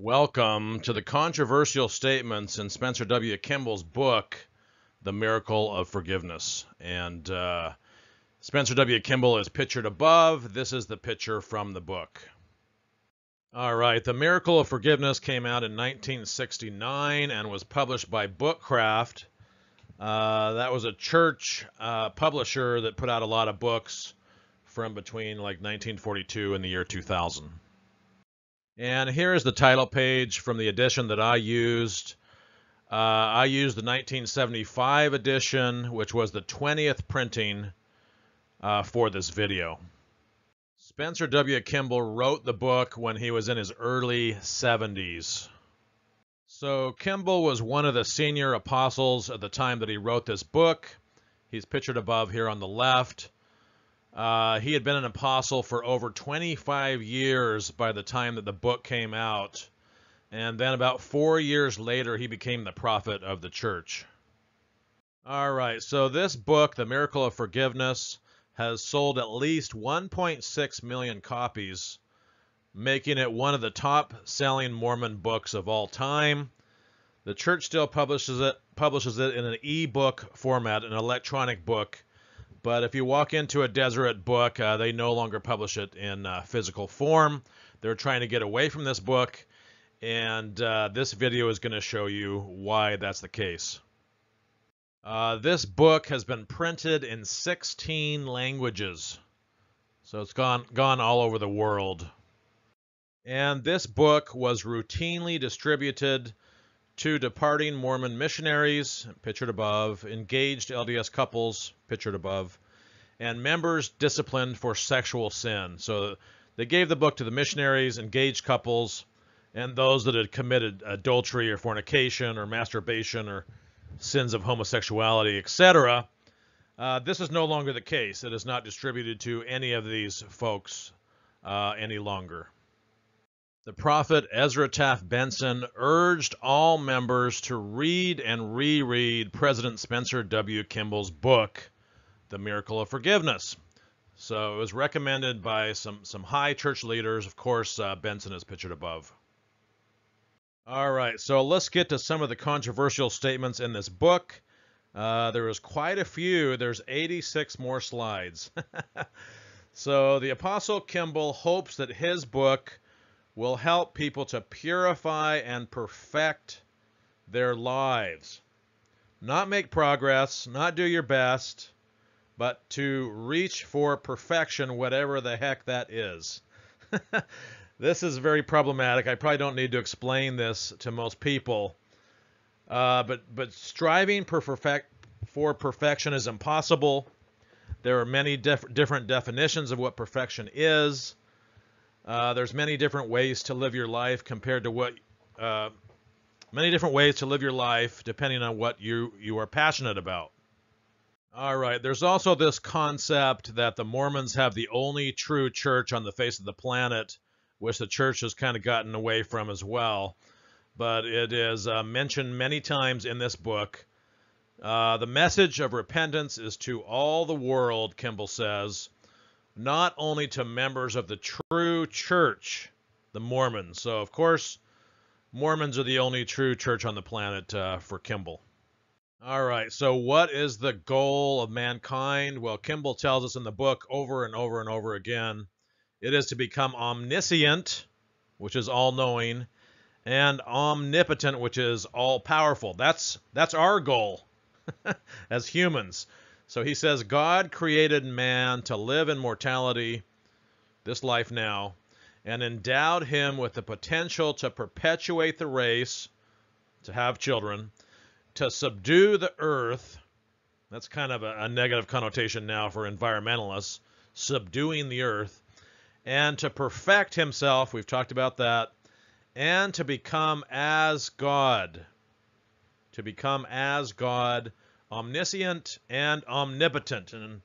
Welcome to the controversial statements in Spencer W. Kimball's book, The Miracle of Forgiveness. And Spencer W. Kimball is pictured above. This is the picture from the book. All right, The Miracle of Forgiveness came out in 1969 and was published by Bookcraft. That was a church publisher that put out a lot of books from between like 1942 and the year 2000. And here is the title page from the edition that I used. I used the 1975 edition, which was the 20th printing for this video. Spencer W. Kimball wrote the book when he was in his early 70s. So Kimball was one of the senior apostles at the time that he wrote this book. He's pictured above here on the left. He had been an apostle for over 25 years by the time that the book came out. And then about 4 years later, he became the prophet of the church. All right, so this book, The Miracle of Forgiveness, has sold at least 1.6 million copies, making it one of the top-selling Mormon books of all time. The church still publishes it in an e-book format, an electronic book. But if you walk into a Deseret Book, they no longer publish it in physical form. They're trying to get away from this book, and this video is going to show you why that's the case. This book has been printed in 16 languages, so it's gone all over the world. And this book was routinely distributed to departing Mormon missionaries, pictured above, engaged LDS couples, pictured above, and members disciplined for sexual sin. So they gave the book to the missionaries, engaged couples, and those that had committed adultery or fornication or masturbation or sins of homosexuality, etc. This is no longer the case. It is not distributed to any of these folks any longer. The prophet Ezra Taft Benson urged all members to read and reread President Spencer W. Kimball's book, The Miracle of Forgiveness. So it was recommended by some high church leaders. Of course, Benson is pictured above. All right, so let's get to some of the controversial statements in this book. There is quite a few. There's 86 more slides. So the Apostle Kimball hopes that his book will help people to purify and perfect their lives. Not make progress, not do your best, but to reach for perfection, whatever the heck that is. This is very problematic. I probably don't need to explain this to most people. But striving for perfection is impossible. There are many different definitions of what perfection is. There's many different ways to live your life compared to what, many different ways to live your life depending on what you are passionate about. All right, there's also this concept that the Mormons have the only true church on the face of the planet, which the church has kind of gotten away from as well. But it is mentioned many times in this book. The message of repentance is to all the world, Kimball says, not only to members of the true church, the Mormons. So, of course, Mormons are the only true church on the planet for Kimball. All right, so what is the goal of mankind? Well, Kimball tells us in the book over and over and over again, it is to become omniscient, which is all-knowing, and omnipotent, which is all-powerful. That's our goal as humans. So he says, God created man to live in mortality, this life now, and endowed him with the potential to perpetuate the race, to have children, to subdue the earth. That's kind of a negative connotation now for environmentalists, subduing the earth, and to perfect himself, we've talked about that, and to become as God, omniscient and omnipotent. And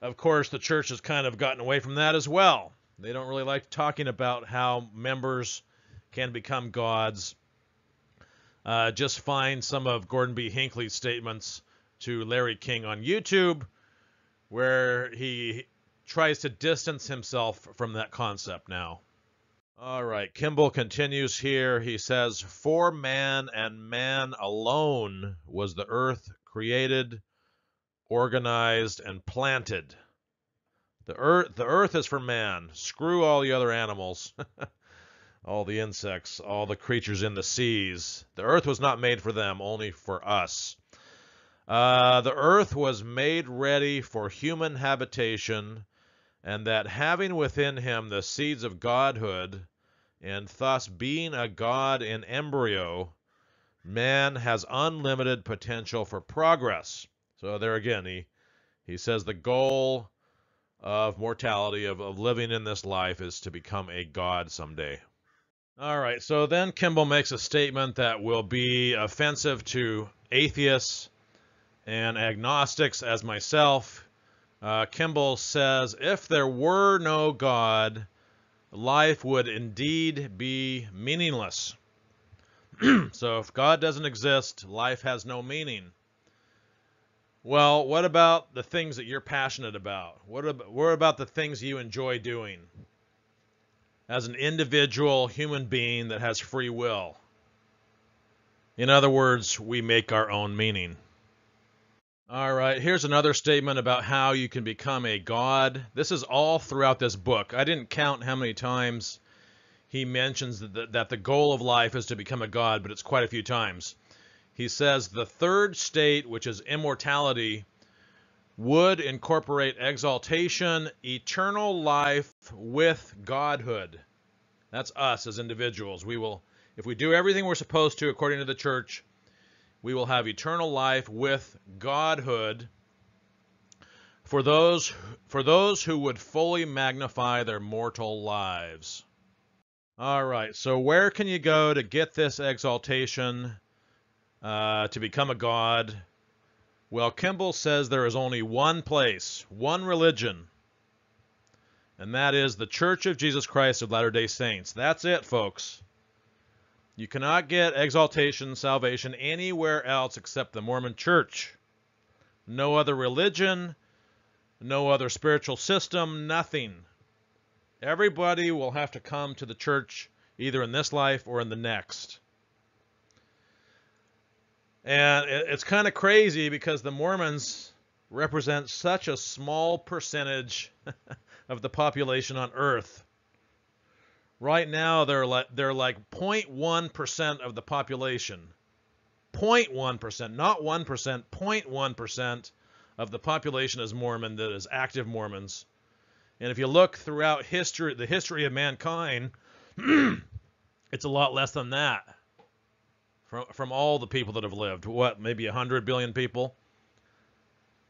of course the church has kind of gotten away from that as well. They don't really like talking about how members can become gods. Just find some of Gordon B. Hinckley's statements to Larry King on YouTube where he tries to distance himself from that concept now. All right, Kimball continues here. He says, for man and man alone was the earth created, organized, and planted. The earth is for man. Screw all the other animals, all the insects, all the creatures in the seas. The earth was not made for them, only for us. The earth was made ready for human habitation, and that having within him the seeds of godhood, and thus being a god in embryo, man has unlimited potential for progress. So there again, he says the goal of mortality, of living in this life, is to become a god someday. All right, so then Kimball makes a statement that will be offensive to atheists and agnostics as myself. Kimball says, if there were no God, life would indeed be meaningless. So if God doesn't exist, life has no meaning. Well, what about the things that you're passionate about? What about the things you enjoy doing as an individual human being that has free will? In other words, we make our own meaning. All right, here's another statement about how you can become a god. This is all throughout this book. I didn't count how many times he mentions that the goal of life is to become a god, but it's quite a few times. He says the third state, which is immortality, would incorporate exaltation, eternal life with godhood. That's us as individuals. We will, if we do everything we're supposed to according to the church, we will have eternal life with godhood for those who would fully magnify their mortal lives. All right, so where can you go to get this exaltation? To become a god? Well, Kimball says there is only one place, one religion, and that is the Church of Jesus Christ of Latter-day Saints. That's it, folks. You cannot get exaltation, salvation anywhere else except the Mormon Church. No other religion, no other spiritual system, nothing. Everybody will have to come to the church either in this life or in the next. And it's kind of crazy because the Mormons represent such a small percentage of the population on earth. Right now, they're like 0.1% of the population. 0.1%, not 1%, 0.1% of the population is Mormon, that is active Mormons. And if you look throughout history, the history of mankind, it's a lot less than that. From all the people that have lived, what, maybe 100 billion people?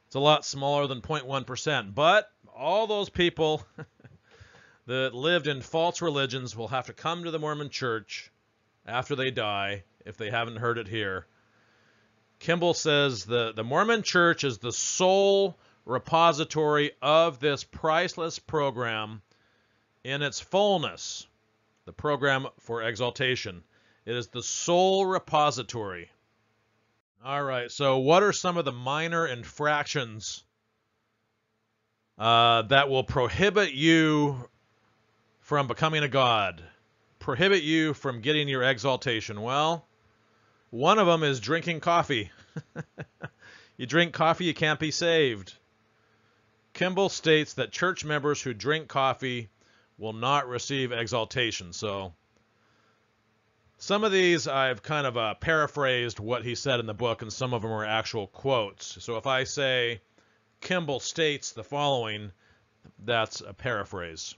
It's a lot smaller than 0.1%. But all those people that lived in false religions will have to come to the Mormon Church after they die, if they haven't heard it here. Kimball says the Mormon Church is the sole repository of this priceless program in its fullness, the program for exaltation. It is the sole repository. All right, so what are some of the minor infractions that will prohibit you from becoming a god, prohibit you from getting your exaltation? Well, one of them is drinking coffee. You drink coffee, you can't be saved. Kimball states that church members who drink coffee will not receive exaltation. So some of these I've kind of paraphrased what he said in the book, and some of them are actual quotes. So if I say, Kimball states the following, that's a paraphrase.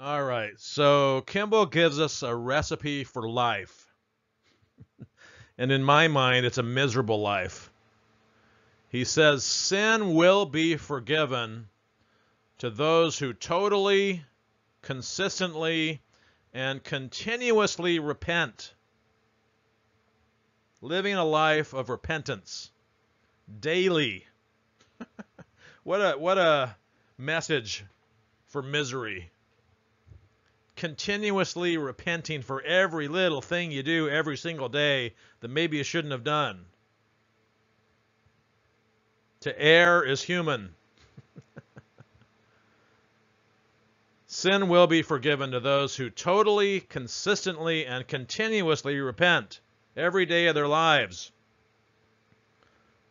All right, so Kimball gives us a recipe for life. And in my mind, it's a miserable life. He says, sin will be forgiven to those who totally, consistently, and continuously repent, living a life of repentance daily. What a message for misery. Continuously repenting for every little thing you do every single day that maybe you shouldn't have done. To err is human. Sin will be forgiven to those who totally, consistently, and continuously repent every day of their lives.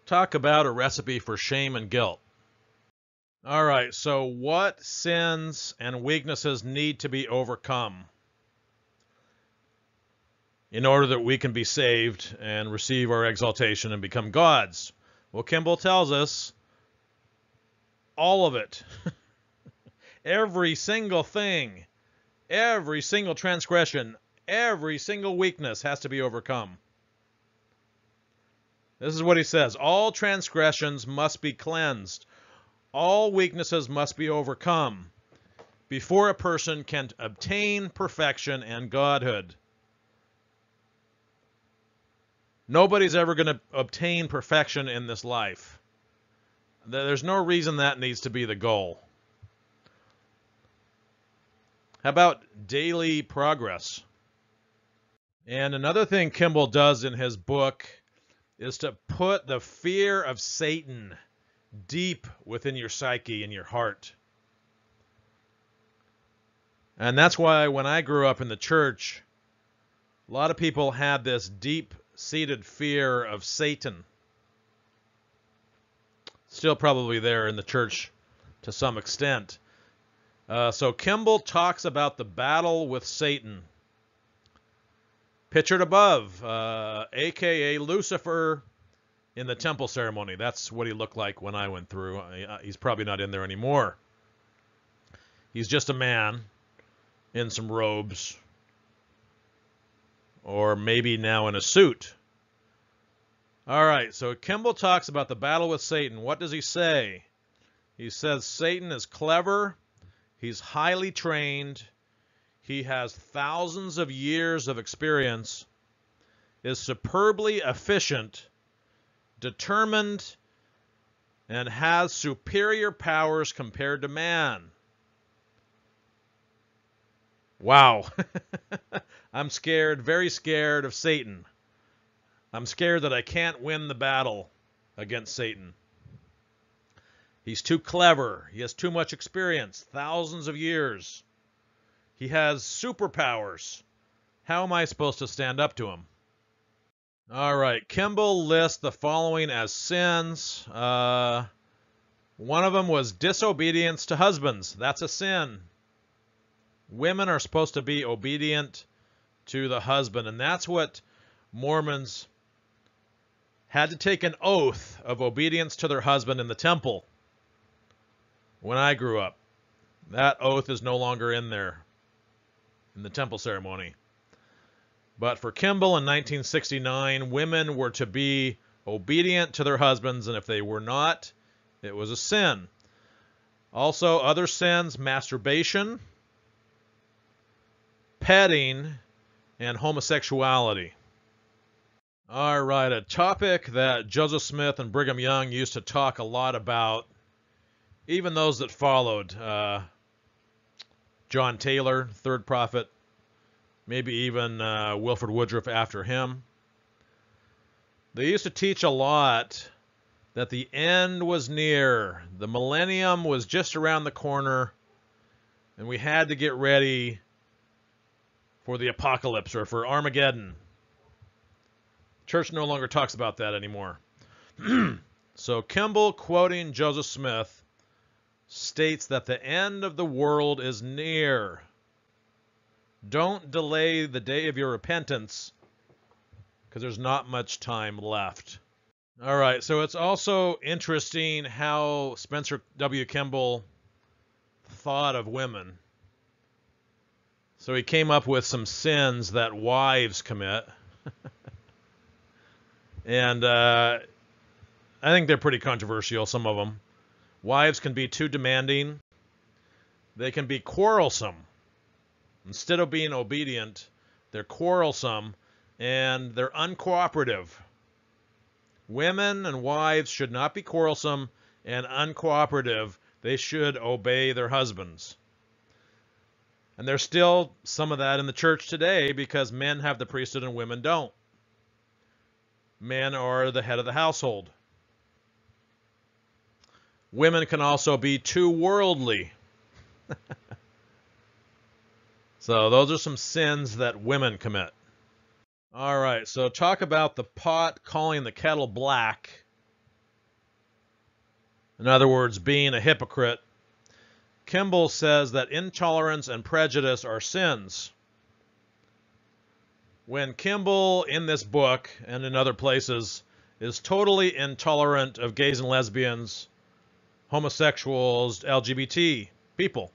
Talk about a recipe for shame and guilt. All right, so what sins and weaknesses need to be overcome in order that we can be saved and receive our exaltation and become gods? Well, Kimball tells us all of it. Every single thing, every single transgression, every single weakness has to be overcome. This is what he says. All transgressions must be cleansed. All weaknesses must be overcome before a person can obtain perfection and godhood. Nobody's ever going to obtain perfection in this life. There's no reason that needs to be the goal. How about daily progress? And another thing Kimball does in his book is to put the fear of Satan deep within your psyche and your heart. And that's why when I grew up in the church, a lot of people had this deep-seated fear of Satan. Still probably there in the church to some extent. So Kimball talks about the battle with Satan. Pictured above, a.k.a. Lucifer in the temple ceremony. That's what he looked like when I went through. He's probably not in there anymore. He's just a man in some robes, or maybe now in a suit. All right, so Kimball talks about the battle with Satan. What does he say? He says Satan is clever. He's highly trained, he has thousands of years of experience, is superbly efficient, determined, and has superior powers compared to man. Wow. I'm scared, very scared of Satan. I'm scared that I can't win the battle against Satan. He's too clever. He has too much experience, thousands of years. He has superpowers. How am I supposed to stand up to him? All right, Kimball lists the following as sins. One of them was disobedience to husbands. That's a sin. Women are supposed to be obedient to the husband, and that's what Mormons had to take an oath of obedience to their husband in the temple. When I grew up, that oath is no longer in there in the temple ceremony. But for Kimball in 1969, women were to be obedient to their husbands, and if they were not, it was a sin. Also, other sins, masturbation, petting, and homosexuality. All right, a topic that Joseph Smith and Brigham Young used to talk a lot about, even those that followed John Taylor, third prophet, maybe even Wilfred Woodruff after him. They used to teach a lot that the end was near, the millennium was just around the corner, and we had to get ready for the apocalypse or for Armageddon. Church no longer talks about that anymore. So Kimball, quoting Joseph Smith, states that the end of the world is near. Don't delay the day of your repentance because there's not much time left. All right, so it's also interesting how Spencer W. Kimball thought of women. So he came up with some sins that wives commit. And I think they're pretty controversial, some of them. Wives can be too demanding. They can be quarrelsome. Instead of being obedient, they're quarrelsome and they're uncooperative. Women and wives should not be quarrelsome and uncooperative. They should obey their husbands. And there's still some of that in the church today because men have the priesthood and women don't. Men are the head of the household. Women can also be too worldly. So those are some sins that women commit. All right, so talk about the pot calling the kettle black. In other words, being a hypocrite. Kimball says that intolerance and prejudice are sins. When Kimball, in this book and in other places, is totally intolerant of gays and lesbians, homosexuals, LGBT people.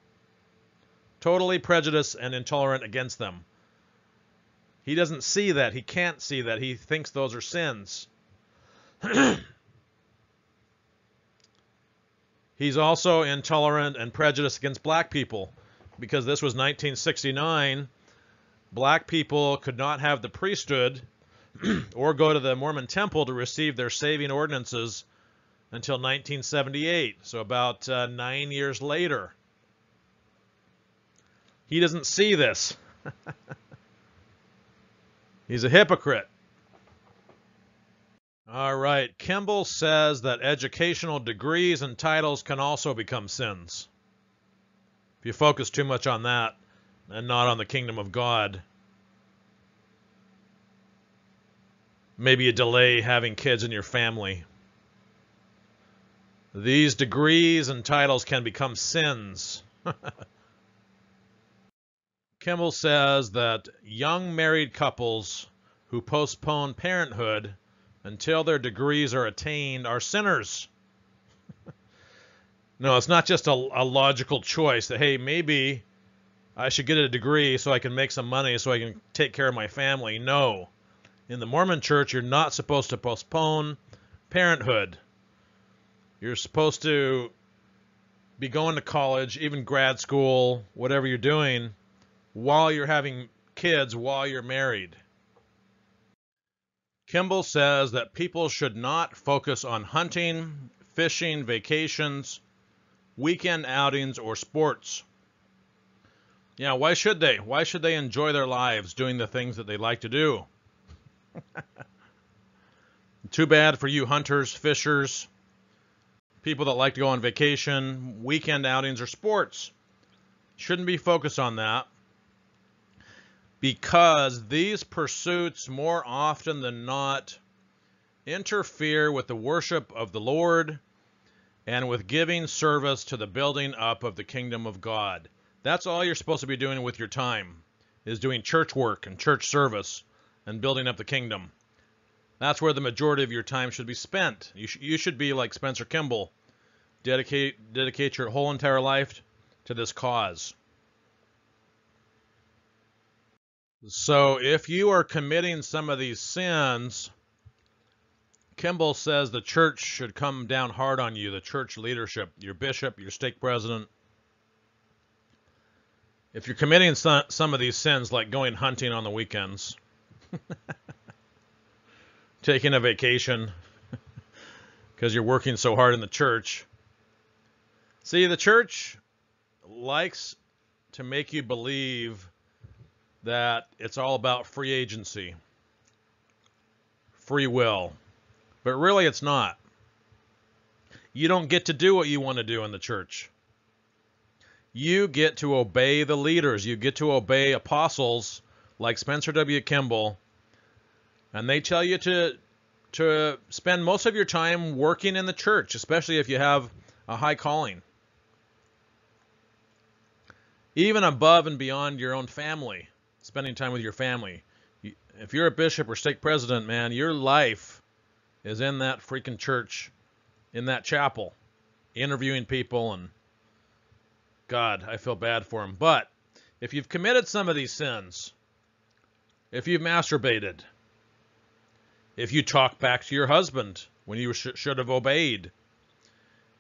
Totally prejudiced and intolerant against them. He doesn't see that. He can't see that. He thinks those are sins. He's also intolerant and prejudiced against black people, because this was 1969. Black people could not have the priesthood or go to the Mormon temple to receive their saving ordinances until 1978, so about 9 years later. He doesn't see this. He's a hypocrite. All right, Kimball says that educational degrees and titles can also become sins. If you focus too much on that and not on the kingdom of God. Maybe you delay having kids in your family. These degrees and titles can become sins. Kimball says that young married couples who postpone parenthood until their degrees are attained are sinners. No, it's not just a logical choice that, hey, maybe I should get a degree so I can make some money so I can take care of my family. No. In the Mormon church, you're not supposed to postpone parenthood. You're supposed to be going to college, even grad school, whatever you're doing, while you're having kids, while you're married. Kimball says that people should not focus on hunting, fishing, vacations, weekend outings, or sports. Yeah, why should they? Why should they enjoy their lives doing the things that they like to do? Too bad for you hunters, fishers, people that like to go on vacation, weekend outings, or sports. Shouldn't be focused on that. Because these pursuits more often than not interfere with the worship of the Lord and with giving service to the building up of the kingdom of God. That's all you're supposed to be doing with your time, is doing church work and church service and building up the kingdom. That's where the majority of your time should be spent. You should be like Spencer Kimball, dedicate your whole entire life to this cause. So if you are committing some of these sins, Kimball says the church should come down hard on you, the church leadership, your bishop, your stake president. If you're committing some of these sins, like going hunting on the weekends, taking a vacation because you're working so hard in the church. See, the church likes to make you believe that it's all about free agency, free will, but really it's not. You don't get to do what you want to do in the church. You get to obey the leaders. You get to obey apostles like Spencer W. Kimball, and they tell you to spend most of your time working in the church, especially if you have a high calling, even above and beyond your own family. Spending time with your family. If you're a bishop or stake president, man, your life is in that freaking church, in that chapel, interviewing people, and God, I feel bad for them. But if you've committed some of these sins, if you've masturbated, if you talk back to your husband when you should have obeyed,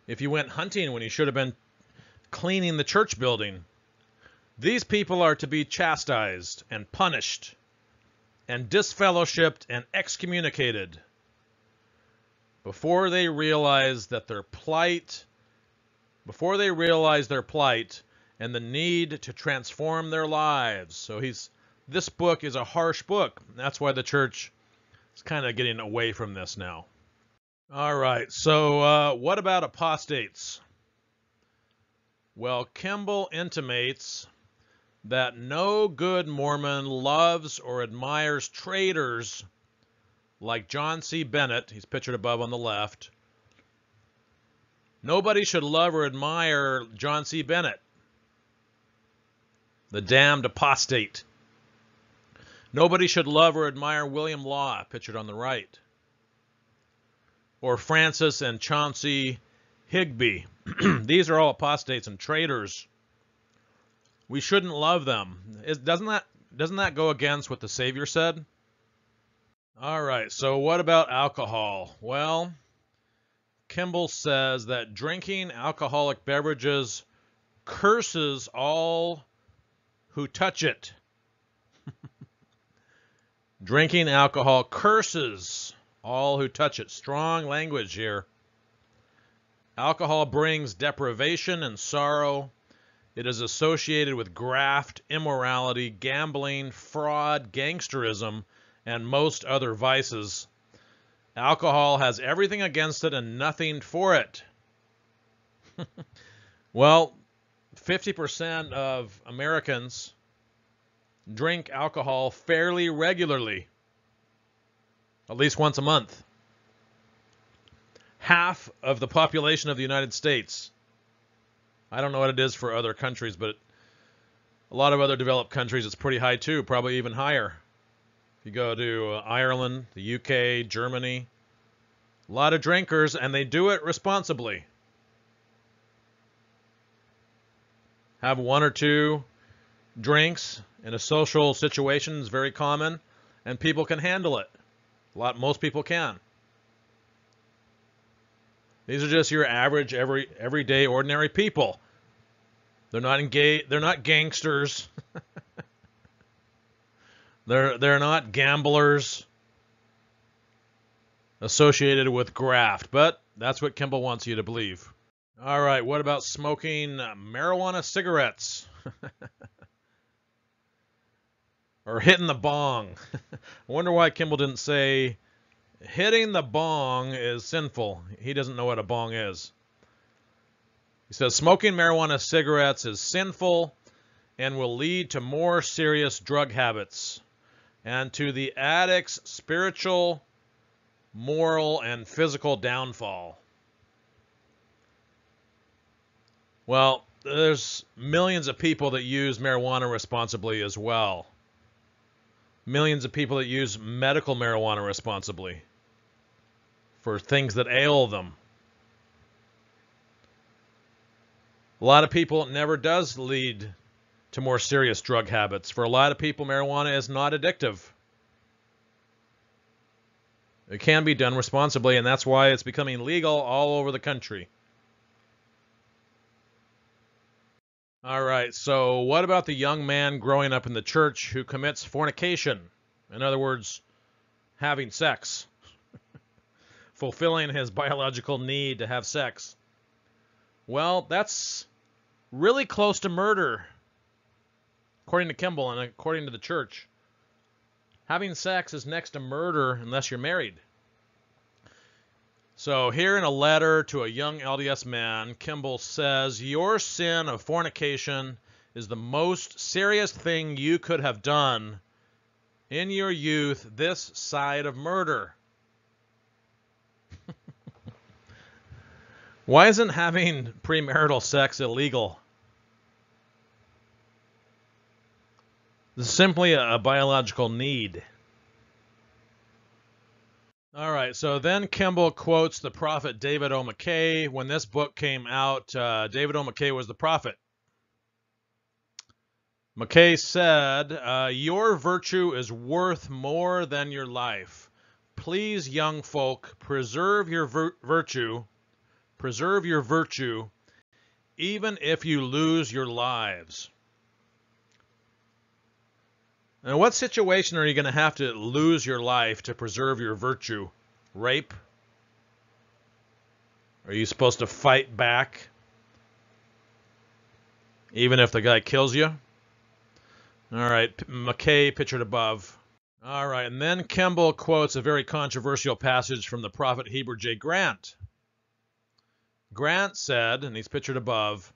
if you went hunting when you should have been cleaning the church building, these people are to be chastised and punished and disfellowshipped and excommunicated before they realize that their plight, before they realize their plight and the need to transform their lives. So this book is a harsh book. That's why the church is kind of getting away from this now. All right, so what about apostates? Well, Kimball intimates that no good Mormon loves or admires traitors like John C. Bennett, he's pictured above on the left. Nobody should love or admire John C. Bennett, the damned apostate. Nobody should love or admire William Law, pictured on the right, or Francis and Chauncey Higby. These are all apostates and traitors. We shouldn't love them. Doesn't that go against what the Savior said? All right, so what about alcohol? Well, Kimball says that drinking alcoholic beverages curses all who touch it. Drinking alcohol curses all who touch it. Strong language here. Alcohol brings deprivation and sorrow. It is associated with graft, immorality, gambling, fraud, gangsterism, and most other vices. Alcohol has everything against it and nothing for it. Well, 50% of Americans drink alcohol fairly regularly, at least once a month. Half of the population of the United States. I don't know what it is for other countries, but a lot of other developed countries, it's pretty high too, probably even higher. If you go to Ireland, the UK, Germany, a lot of drinkers, and they do it responsibly. Have one or two drinks in a social situation is very common, and people can handle it. Most people can. These are just your average, everyday, ordinary people. They're not engaged. They're not gangsters. They're not gamblers associated with graft. But that's what Kimball wants you to believe. All right. What about smoking marijuana cigarettes? Or hitting the bong? I wonder why Kimball didn't say hitting the bong is sinful. He doesn't know what a bong is. He says smoking marijuana cigarettes is sinful and will lead to more serious drug habits and to the addict's spiritual, moral, and physical downfall. Well, there's millions of people that use marijuana responsibly as well. Millions of people that use medical marijuana responsibly for things that ail them. A lot of people, it never does lead to more serious drug habits. For a lot of people, marijuana is not addictive. It can be done responsibly, and that's why it's becoming legal all over the country. All right, so what about the young man growing up in the church who commits fornication? In other words, having sex. Fulfilling his biological need to have sex. Well, that's really close to murder, according to Kimball and according to the church. Having sex is next to murder unless you're married. So here in a letter to a young LDS man, Kimball says, your sin of fornication is the most serious thing you could have done in your youth this side of murder. Why isn't having premarital sex illegal? It's simply a biological need. All right, so then Kimball quotes the prophet David O. McKay. When this book came out, David O. McKay was the prophet. McKay said, your virtue is worth more than your life. Please, young folk, preserve your virtue. Preserve your virtue, even if you lose your lives. Now, what situation are you going to have to lose your life to preserve your virtue? Rape? Are you supposed to fight back, even if the guy kills you? All right, McKay pictured above. All right, and then Kimball quotes a very controversial passage from the prophet Heber J. Grant. Grant said, and he's pictured above,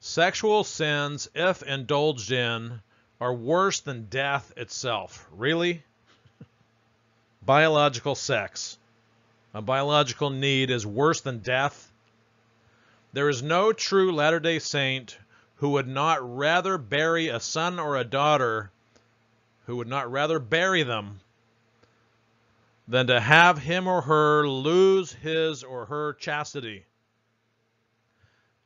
Sexual sins, if indulged in, are worse than death itself. Really? Biological sex, a biological need, is worse than death. There is no true Latter-day Saint who would not rather bury a son or a daughter, who would not rather bury them than to have him or her lose his or her chastity.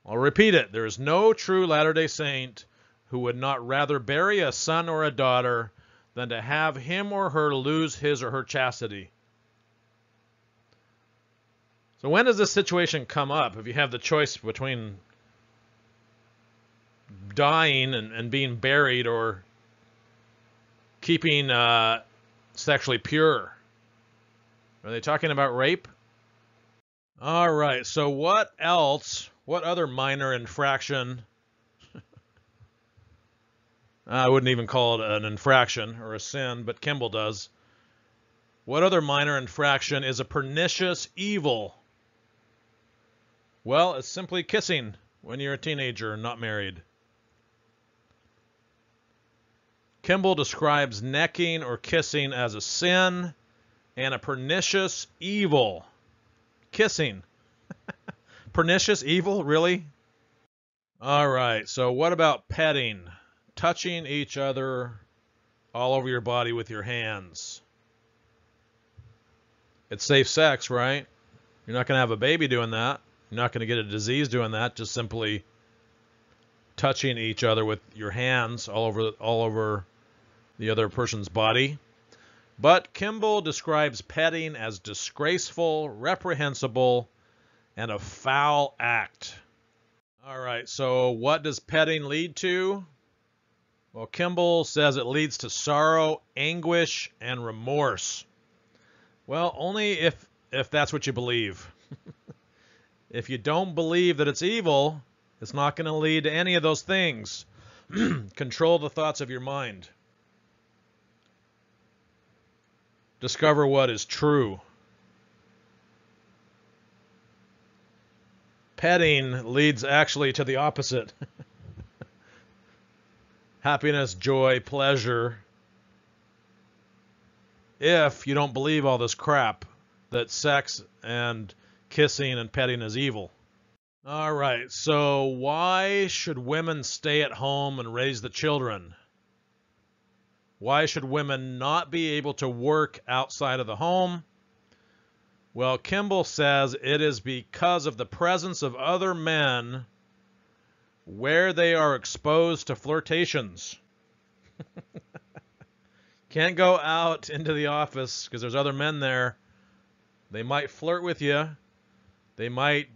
I'll repeat it. There is no true Latter-day Saint who would not rather bury a son or a daughter than to have him or her lose his or her chastity. So when does this situation come up if you have the choice between dying and being buried or keeping sexually pure? Are they talking about rape? All right, so what else? What other minor infraction? I wouldn't even call it an infraction or a sin, but Kimball does. What other minor infraction is a pernicious evil? Well, it's simply kissing when you're a teenager and not married. Kimball describes necking or kissing as a sin and a pernicious evil. Kissing. Pernicious evil, really? All right, so what about petting? Touching each other all over your body with your hands. It's safe sex, right? You're not going to have a baby doing that. You're not going to get a disease doing that, just simply touching each other with your hands all over the other person's body. But Kimball describes petting as disgraceful, reprehensible, and a foul act. All right, so what does petting lead to? Well, Kimball says it leads to sorrow, anguish, and remorse. Well, only if that's what you believe. If you don't believe that it's evil, it's not going to lead to any of those things. Control the thoughts of your mind. Discover what is true. Petting leads actually to the opposite. Happiness, joy, pleasure. If you don't believe all this crap that sex and kissing and petting is evil. All right, so why should women stay at home and raise the children? Why should women not be able to work outside of the home? Well, Kimball says it is because of the presence of other men where they are exposed to flirtations. Can't go out into the office because there's other men there. They might flirt with you. They might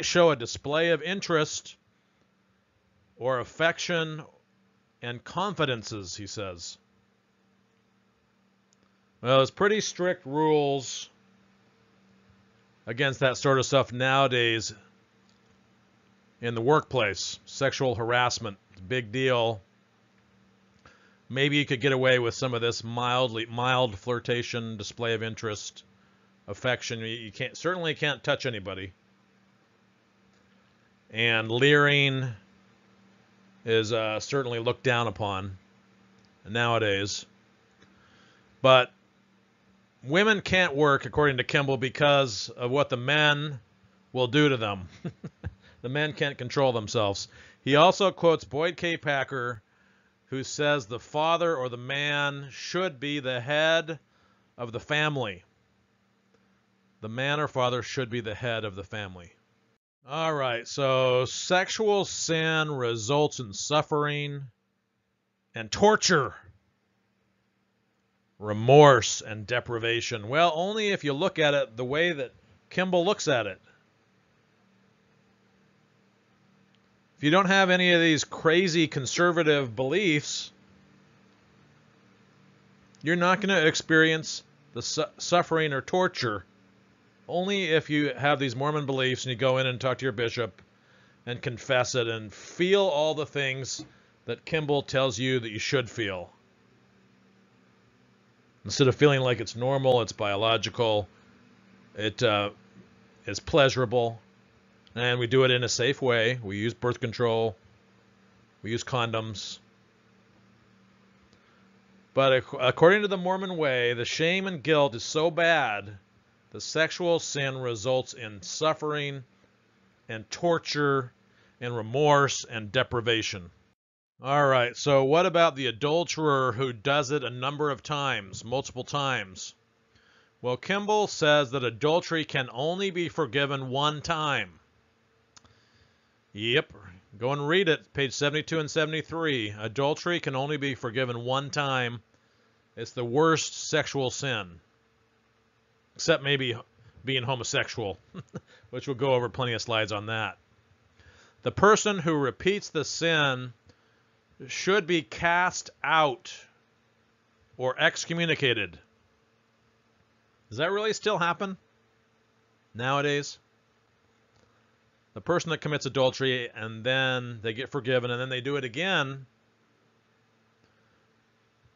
show a display of interest or affection and confidences, he says. Well, there's pretty strict rules against that sort of stuff nowadays in the workplace. Sexual harassment, big deal. Maybe you could get away with some of this mild flirtation, display of interest, affection. You certainly can't touch anybody. And leering is certainly looked down upon nowadays. But women can't work, according to Kimball, because of what the men will do to them. The men can't control themselves. He also quotes Boyd K. Packer, who says the father or the man should be the head of the family. The man or father should be the head of the family. All right, so sexual sin results in suffering and torture, remorse and deprivation. Well, only if you look at it the way that Kimball looks at it. If you don't have any of these crazy conservative beliefs, you're not going to experience the suffering or torture. Only if you have these Mormon beliefs and you go in and talk to your bishop and confess it and feel all the things that Kimball tells you that you should feel. Instead of feeling like it's normal, it's biological, it's pleasurable, And we do it in a safe way. We use birth control. We use condoms. But according to the Mormon way, the shame and guilt is so bad, the sexual sin results in suffering and torture and remorse and deprivation. All right, so what about the adulterer who does it a number of times, multiple times? Well, Kimball says that adultery can only be forgiven one time. Yep. Go and read it, page 72 and 73. Adultery can only be forgiven one time. It's the worst sexual sin. Except maybe being homosexual, which we'll go over plenty of slides on that. The person who repeats the sin should be cast out or excommunicated. Does that really still happen nowadays? The person that commits adultery and then they get forgiven and then they do it again,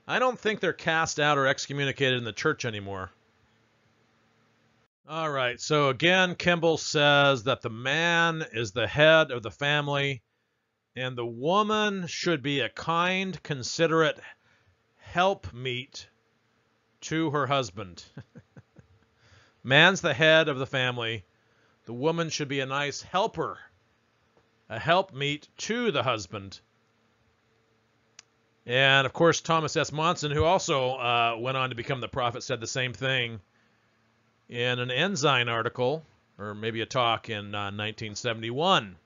I don't think they're cast out or excommunicated in the church anymore. All right, so again, Kimball says that the man is the head of the family and the woman should be a kind, considerate helpmeet to her husband. Man's the head of the family. The woman should be a nice helper, a helpmeet to the husband. And, of course, Thomas S. Monson, who also went on to become the prophet, said the same thing in an Ensign article, or maybe a talk in 1971,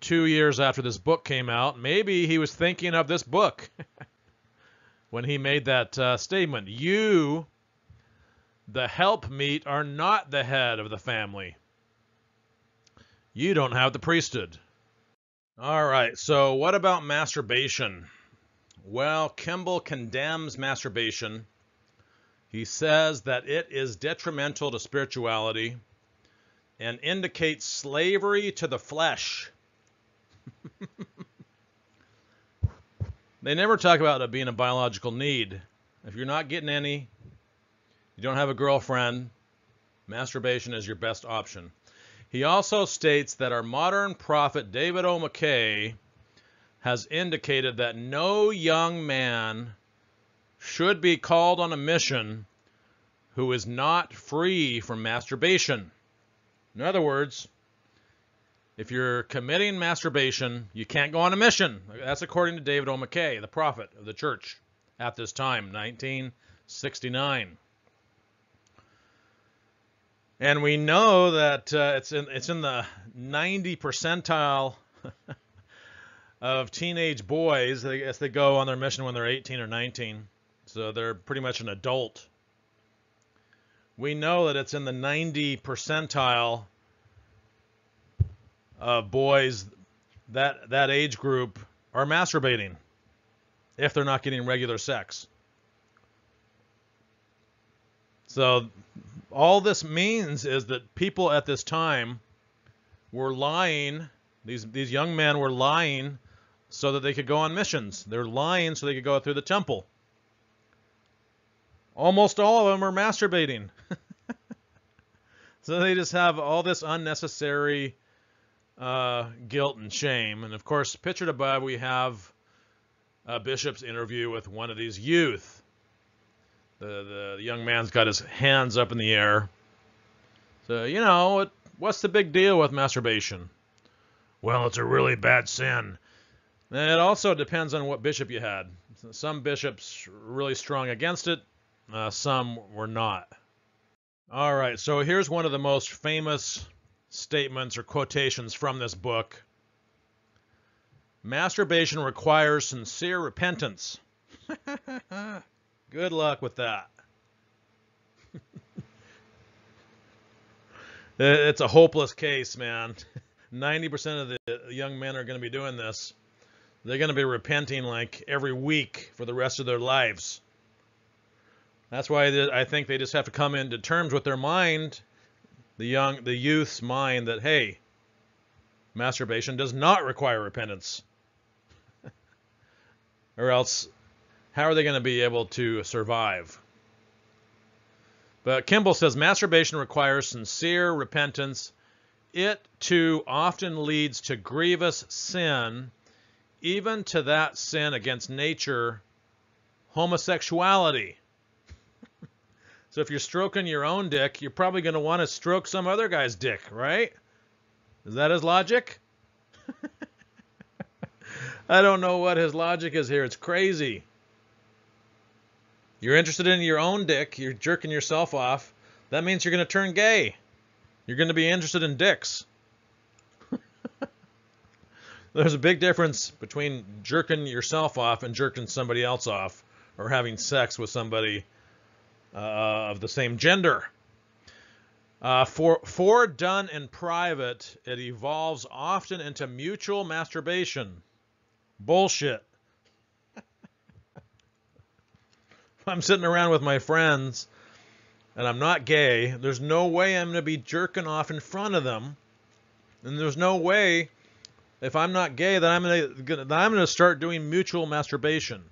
2 years after this book came out. Maybe he was thinking of this book when he made that statement. You, the helpmeet, are not the head of the family. You don't have the priesthood. All right, so what about masturbation? Well, Kimball condemns masturbation. He says that it is detrimental to spirituality and indicates slavery to the flesh. They never talk about it being a biological need. If you're not getting any, you don't have a girlfriend, masturbation is your best option. He also states that our modern prophet David O. McKay has indicated that no young man should be called on a mission who is not free from masturbation. In other words, if you're committing masturbation, you can't go on a mission. That's according to David O. McKay, the prophet of the church at this time, 1969. And we know that it's in the 90 percentile of teenage boys. I guess they go on their mission when they're 18 or 19. So they're pretty much an adult. We know that it's in the 90 percentile of boys that age group are masturbating if they're not getting regular sex. So all this means is that people at this time were lying. These young men were lying so that they could go on missions. They're lying so they could go through the temple. Almost all of them are masturbating. So they just have all this unnecessary guilt and shame. And, of course, pictured above, we have a bishop's interview with one of these youth. The young man's got his hands up in the air. So, you know, what's the big deal with masturbation? Well, it's a really bad sin. And it also depends on what bishop you had. Some bishops were really strong against it. Some were not. All right, so here's one of the most famous statements or quotations from this book. Masturbation requires sincere repentance. Good luck with that. It's a hopeless case, man. 90% of the young men are going to be doing this. They're going to be repenting like every week for the rest of their lives. That's why I think they just have to come into terms with their mind, the youth's mind, that, hey, masturbation does not require repentance. Or else, how are they going to be able to survive? But Kimball says masturbation requires sincere repentance it too often leads to grievous sin, even to that sin against nature, homosexuality. So if you're stroking your own dick, you're probably going to want to stroke some other guy's dick, right? Is that his logic? I don't know what his logic is here. It's crazy. You're interested in your own dick. You're jerking yourself off. That means you're going to turn gay. You're going to be interested in dicks. There's a big difference between jerking yourself off and jerking somebody else off, or having sex with somebody of the same gender. For done in private, it evolves often into mutual masturbation. Bullshit. If I'm sitting around with my friends and I'm not gay, there's no way I'm going to be jerking off in front of them. And there's no way, if I'm not gay, that I'm going to start doing mutual masturbation.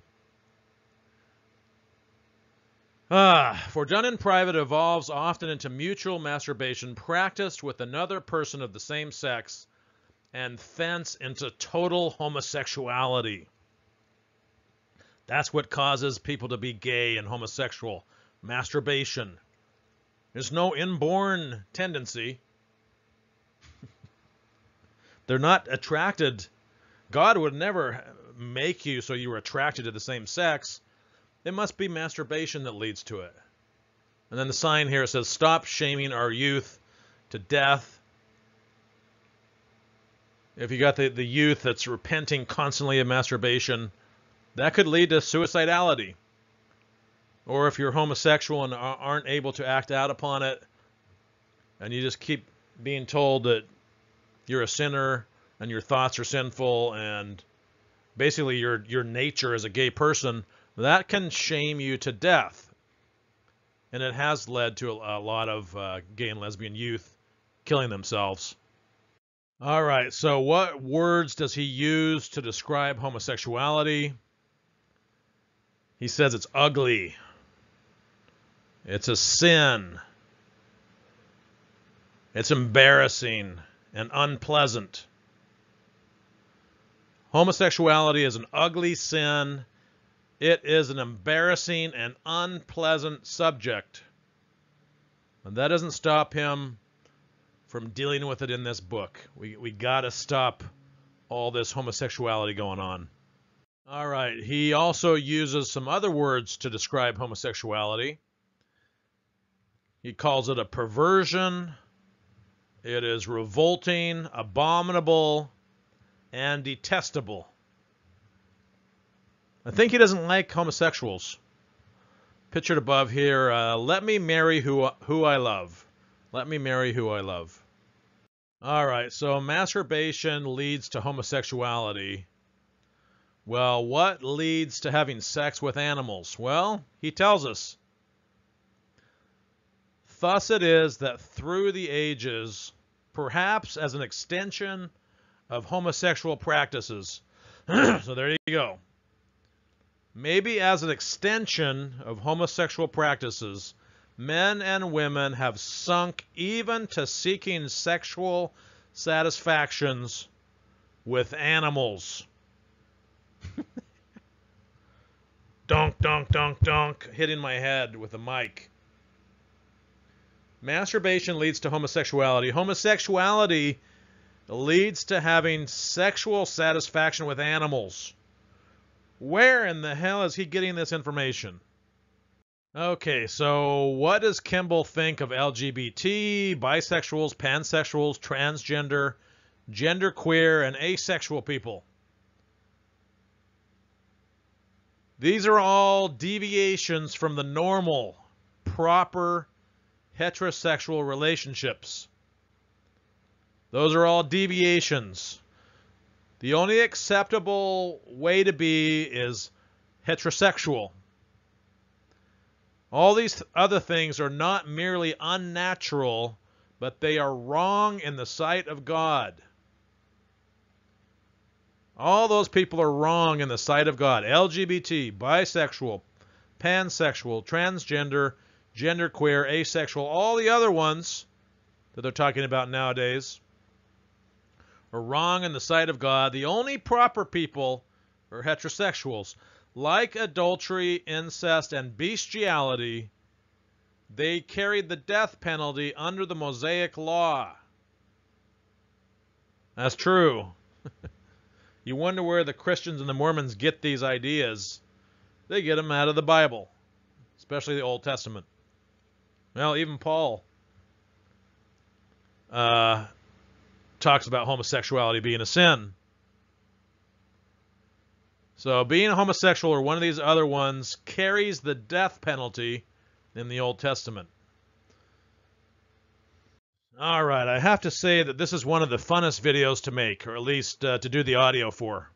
For done in private evolves often into mutual masturbation practiced with another person of the same sex, and thence into total homosexuality. That's what causes people to be gay and homosexual. Masturbation. There's no inborn tendency. They're not attracted. God would never make you so you were attracted to the same sex. It must be masturbation that leads to it. And then the sign here says, stop shaming our youth to death. If you got the youth that's repenting constantly of masturbation, that could lead to suicidality. Or if you're homosexual and aren't able to act out upon it, and you just keep being told that you're a sinner and your thoughts are sinful, and basically your nature as a gay person, that can shame you to death. And it has led to a lot of gay and lesbian youth killing themselves. All right, so what words does he use to describe homosexuality? He says it's ugly. It's a sin. It's embarrassing and unpleasant. Homosexuality is an ugly sin. It is an embarrassing and unpleasant subject. And that doesn't stop him from dealing with it in this book. We gotta stop all this homosexuality going on. All right, he also uses some other words to describe homosexuality. He calls it a perversion. It is revolting, abominable, and detestable. I think he doesn't like homosexuals. Pictured above here, let me marry who I love. Let me marry who I love. All right, so masturbation leads to homosexuality. Well, what leads to having sex with animals? Well, he tells us. Thus it is that through the ages, perhaps as an extension of homosexual practices. So there you go. Maybe as an extension of homosexual practices, men and women have sunk even to seeking sexual satisfactions with animals. Donk, donk, donk, donk, hitting my head with a mic. Masturbation leads to homosexuality. Homosexuality leads to having sexual satisfaction with animals. Where in the hell is he getting this information? Okay, so what does Kimball think of LGBT, bisexuals, pansexuals, transgender, genderqueer, and asexual people? These are all deviations from the normal, proper heterosexual relationships. Those are all deviations. The only acceptable way to be is heterosexual. All these other things are not merely unnatural, but they are wrong in the sight of God. All those people are wrong in the sight of God. LGBT, bisexual, pansexual, transgender, genderqueer, asexual, all the other ones that they're talking about nowadays are wrong in the sight of God. The only proper people are heterosexuals. Like adultery, incest, and bestiality, they carried the death penalty under the Mosaic law. That's true. You wonder where the Christians and the Mormons get these ideas. They get them out of the Bible, especially the Old Testament. Well, even Paul talks about homosexuality being a sin. So being a homosexual or one of these other ones carries the death penalty in the Old Testament. All right, I have to say that this is one of the funnest videos to make, or at least to do the audio for,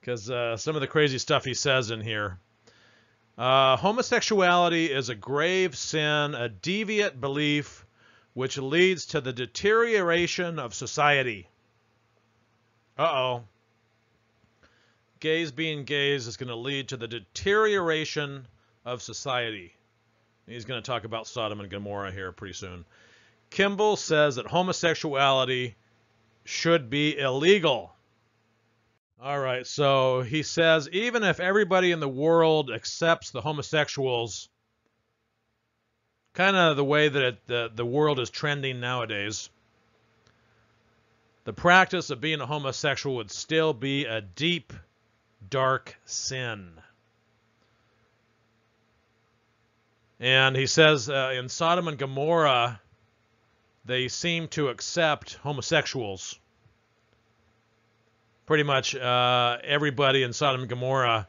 because some of the crazy stuff he says in here. Homosexuality is a grave sin, a deviant belief, which leads to the deterioration of society. Uh-oh. Gays being gays is going to lead to the deterioration of society. He's going to talk about Sodom and Gomorrah here pretty soon. Kimball says that homosexuality should be illegal. All right, so he says even if everybody in the world accepts the homosexuals, kind of the way that the world is trending nowadays, the practice of being a homosexual would still be a deep, dark sin. And he says in Sodom and Gomorrah, they seem to accept homosexuals. Pretty much everybody in Sodom and Gomorrah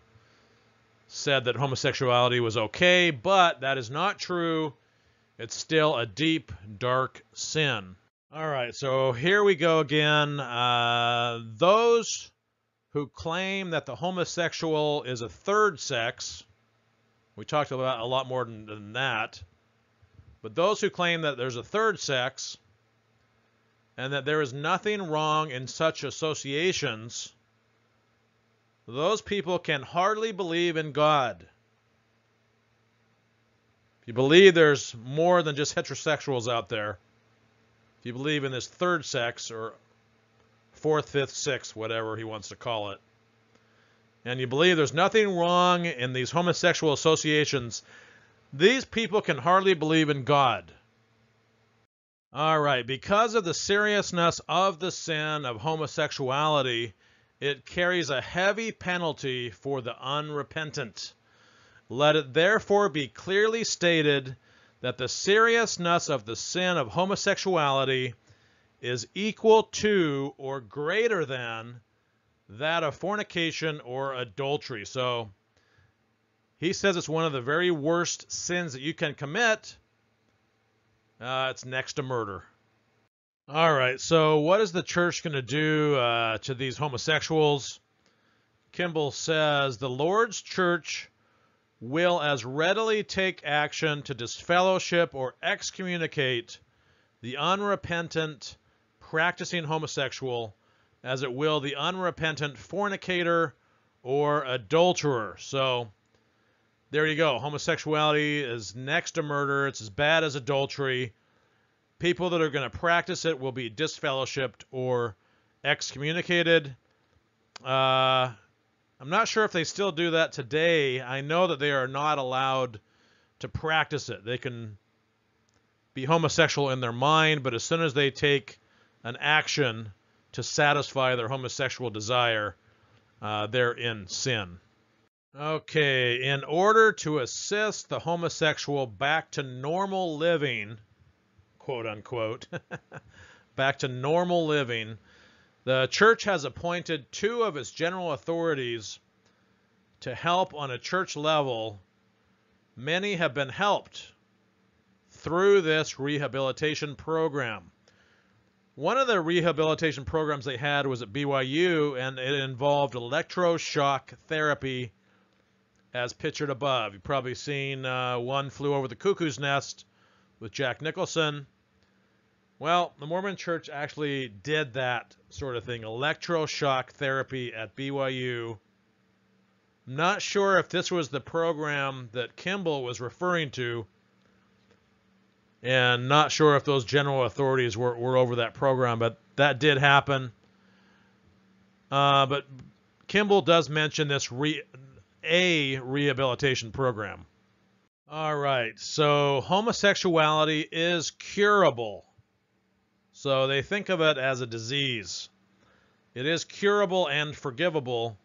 said that homosexuality was okay, but that is not true. It's still a deep, dark sin. All right, so here we go again. Those who claim that the homosexual is a third sex, we talked about a lot more than that, but those who claim that there's a third sex, and that there is nothing wrong in such associations, those people can hardly believe in God. If you believe there's more than just heterosexuals out there, if you believe in this third sex, or fourth, fifth, sixth, whatever he wants to call it, and you believe there's nothing wrong in these homosexual associations, these people can hardly believe in God. All right, because of the seriousness of the sin of homosexuality, it carries a heavy penalty for the unrepentant. Let it therefore be clearly stated that the seriousness of the sin of homosexuality is equal to or greater than that of fornication or adultery. So he says it's one of the very worst sins that you can commit. It's next to murder. All right, so what is the church going to do to these homosexuals? Kimball says, the Lord's church will as readily take action to disfellowship or excommunicate the unrepentant practicing homosexual as it will the unrepentant fornicator or adulterer. So there you go. Homosexuality is next to murder. It's as bad as adultery. People that are going to practice it will be disfellowshipped or excommunicated. I'm not sure if they still do that today. I know that they are not allowed to practice it. They can be homosexual in their mind, but as soon as they take an action to satisfy their homosexual desire, they're in sin. Okay, in order to assist the homosexual back to normal living, quote unquote, back to normal living, the church has appointed two of its general authorities to help on a church level. Many have been helped through this rehabilitation program. One of the rehabilitation programs they had was at BYU, and it involved electroshock therapy as pictured above. You've probably seen One Flew Over the Cuckoo's Nest with Jack Nicholson. Well, the Mormon Church actually did that sort of thing, electroshock therapy at BYU. Not sure if this was the program that Kimball was referring to, and not sure if those general authorities were over that program, but that did happen. But Kimball does mention this rehabilitation program. All right, so homosexuality is curable. So they think of it as a disease. It is curable and forgivable.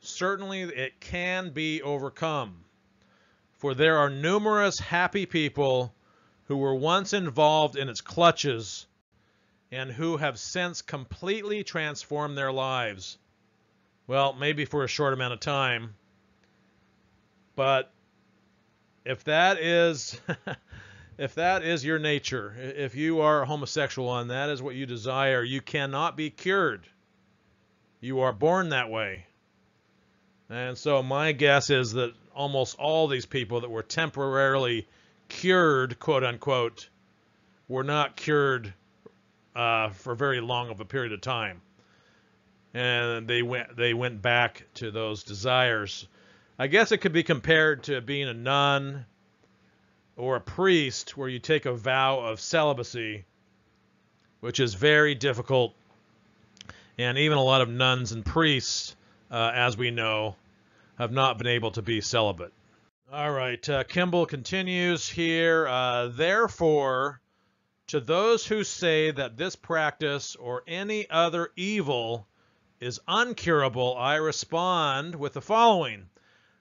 Certainly it can be overcome. For there are numerous happy people who were once involved in its clutches and who have since completely transformed their lives. Well, maybe for a short amount of time, but if that is, if that is your nature, if you are homosexual and that is what you desire, you cannot be cured. You are born that way. And so my guess is that almost all these people that were temporarily cured, quote unquote, were not cured for very long of a period of time. And they went back to those desires. I guess it could be compared to being a nun or a priest, where you take a vow of celibacy, which is very difficult. And even a lot of nuns and priests, as we know, have not been able to be celibate. All right, Kimball continues here. Therefore, to those who say that this practice or any other evil is uncurable, I respond with the following.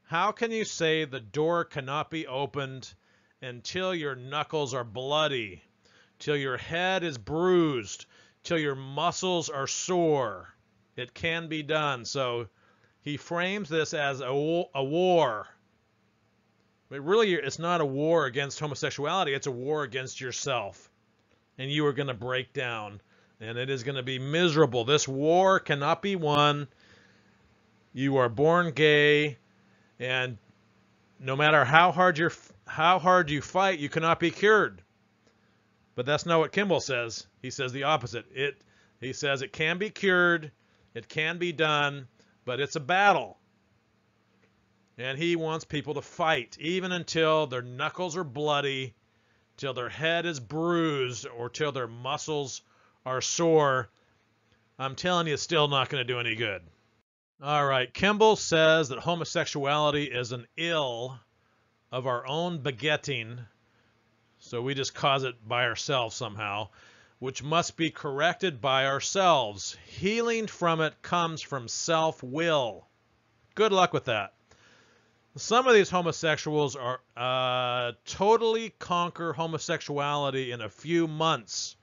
How can you say the door cannot be opened until your knuckles are bloody, till your head is bruised, till your muscles are sore? It can be done. So he frames this as a war. But really, it's not a war against homosexuality. It's a war against yourself. And you are going to break down. And it is going to be miserable. This war cannot be won. You are born gay. And no matter how hard you fight, you cannot be cured. But that's not what Kimball says. He says the opposite. He says it can be cured, it can be done, but it's a battle. And he wants people to fight, even until their knuckles are bloody, till their head is bruised, or till their muscles are sore. I'm telling you, it's still not going to do any good. All right, Kimball says that homosexuality is an ill of our own begetting, so we just cause it by ourselves somehow, which must be corrected by ourselves. Healing from it comes from self-will. Good luck with that. Some of these homosexuals are totally conquer homosexuality in a few months.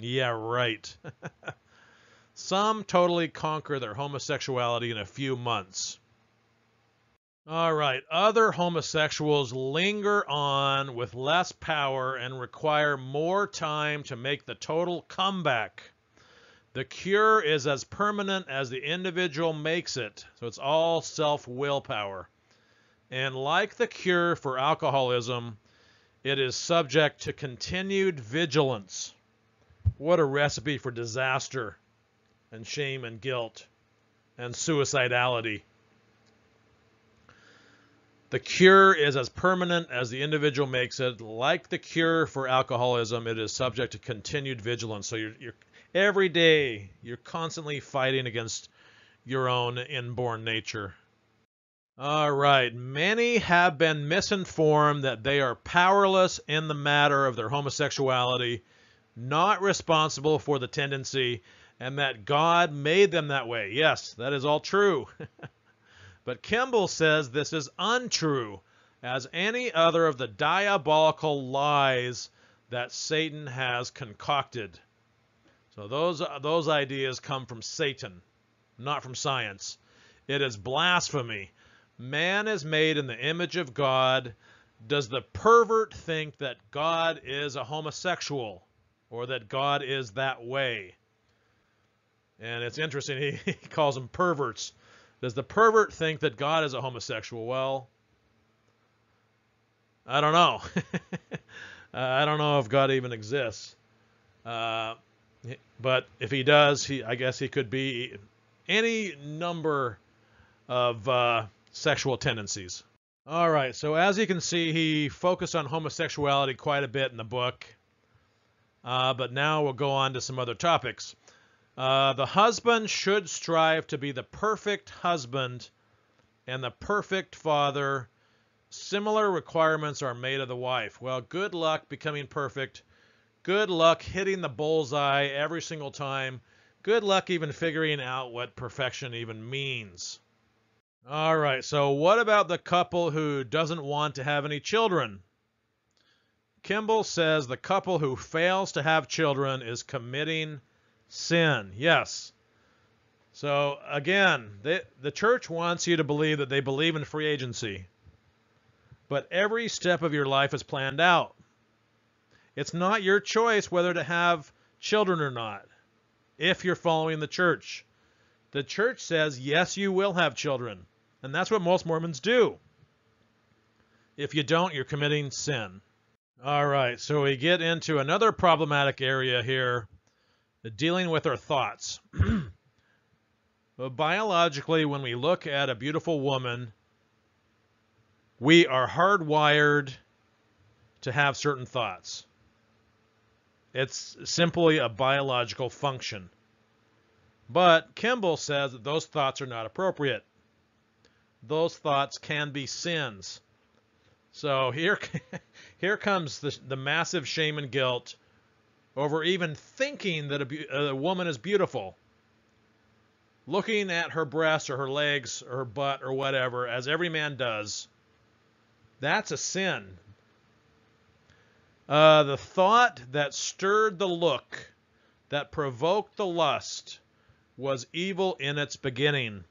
Yeah, right. Some totally conquer their homosexuality in a few months. All right, other homosexuals linger on with less power and require more time to make the total comeback. The cure is as permanent as the individual makes it, so it's all self-willpower. And like the cure for alcoholism, it is subject to continued vigilance. What a recipe for disaster, and shame and guilt and suicidality. The cure is as permanent as the individual makes it. Like the cure for alcoholism, it is subject to continued vigilance. So you're every day you're constantly fighting against your own inborn nature. All right, many have been misinformed that they are powerless in the matter of their homosexuality, not responsible for the tendency, and that God made them that way. Yes, that is all true. But Kimball says this is untrue, as any other of the diabolical lies that Satan has concocted. So those ideas come from Satan, not from science. It is blasphemy. Man is made in the image of God. Does the pervert think that God is a homosexual, or that God is that way? And it's interesting, he calls them perverts. Does the pervert think that God is a homosexual? Well, I don't know. I don't know if God even exists. But if he does, I guess he could be any number of sexual tendencies. All right, so as you can see, he focused on homosexuality quite a bit in the book. But now we'll go on to some other topics. The husband should strive to be the perfect husband and the perfect father. Similar requirements are made of the wife. Well, good luck becoming perfect. Good luck hitting the bullseye every single time. Good luck even figuring out what perfection even means. All right, so what about the couple who doesn't want to have any children? Kimball says the couple who fails to have children is committing sin. Yes. So again, the church wants you to believe that they believe in free agency. But every step of your life is planned out. It's not your choice whether to have children or not, if you're following the church. The church says, yes, you will have children. And that's what most Mormons do. If you don't, you're committing sin. All right, so we get into another problematic area here, dealing with our thoughts. Biologically, when we look at a beautiful woman, we are hardwired to have certain thoughts. It's simply a biological function. But Kimball says that those thoughts are not appropriate. Those thoughts can be sins. So here comes the massive shame and guilt over even thinking that a woman is beautiful. Looking at her breasts or her legs or her butt or whatever, as every man does, that's a sin. The thought that stirred the look, that provoked the lust, was evil in its beginning.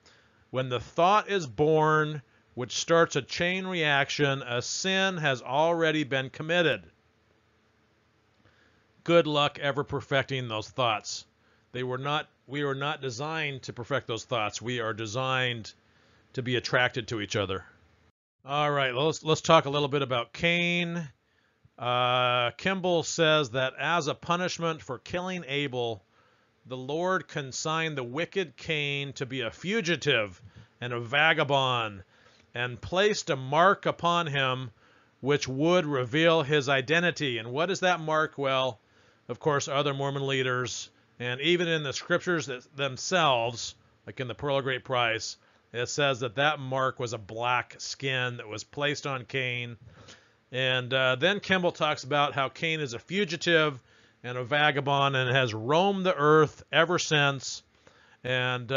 When the thought is born, which starts a chain reaction, a sin has already been committed. Good luck ever perfecting those thoughts. We were not designed to perfect those thoughts. We are designed to be attracted to each other. All right, let's talk a little bit about Cain. Kimball says that as a punishment for killing Abel, the Lord consigned the wicked Cain to be a fugitive and a vagabond, and placed a mark upon him which would reveal his identity. And what is that mark? Well, of course, other Mormon leaders, and even in the scriptures themselves, like in the Pearl of Great Price, it says that that mark was a black skin that was placed on Cain. And then Kimball talks about how Cain is a fugitive and a vagabond and has roamed the earth ever since, and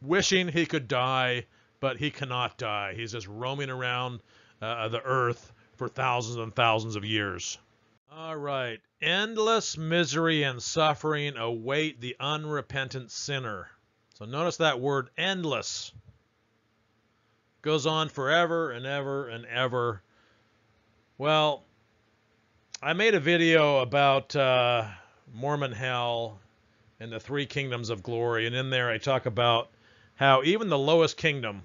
wishing he could die, but he cannot die. He's just roaming around the earth for thousands and thousands of years. All right, endless misery and suffering await the unrepentant sinner. So notice that word endless. Goes on forever and ever and ever. Well, I made a video about Mormon hell and the three kingdoms of glory, and in there I talk about how even the lowest kingdom,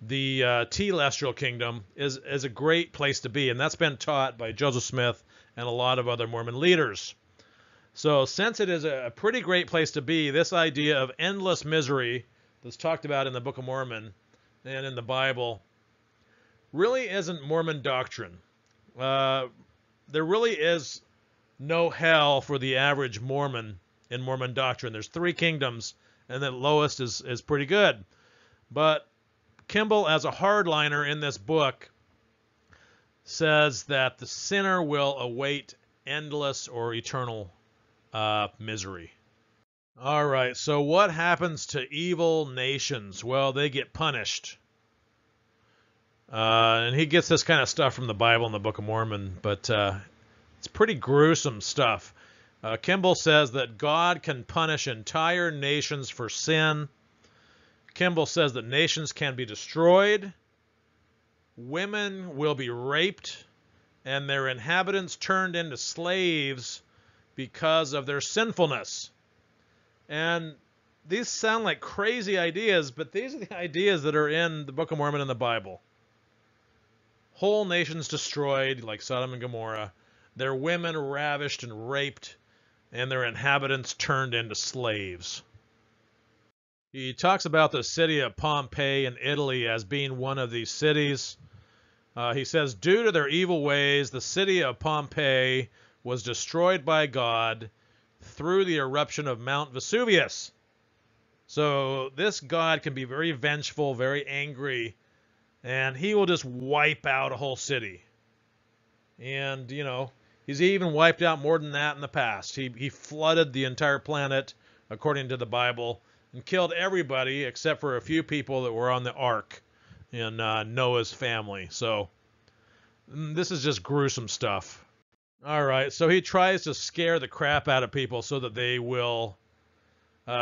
the telestial kingdom, is a great place to be, and that's been taught by Joseph Smith and a lot of other Mormon leaders. So since it is a pretty great place to be, this idea of endless misery that's talked about in the Book of Mormon and in the Bible really isn't Mormon doctrine. There really is no hell for the average Mormon in Mormon doctrine. There's three kingdoms, and the lowest is pretty good. But Kimball, as a hardliner in this book, says that the sinner will await endless or eternal misery. All right, so what happens to evil nations? Well, they get punished. And he gets this kind of stuff from the Bible and the Book of Mormon, but it's pretty gruesome stuff. Kimball says that God can punish entire nations for sin. Kimball says that nations can be destroyed, women will be raped, and their inhabitants turned into slaves because of their sinfulness. And these sound like crazy ideas, but these are the ideas that are in the Book of Mormon and the Bible. Whole nations destroyed, like Sodom and Gomorrah, their women ravished and raped, and their inhabitants turned into slaves. He talks about the city of Pompeii in Italy as being one of these cities. He says, due to their evil ways, the city of Pompeii was destroyed by God through the eruption of Mount Vesuvius. So this God can be very vengeful, very angry, and he will just wipe out a whole city. And, you know, he's even wiped out more than that in the past. He flooded the entire planet, according to the Bible, and killed everybody except for a few people that were on the ark in Noah's family. So this is just gruesome stuff. All right, so he tries to scare the crap out of people so that they will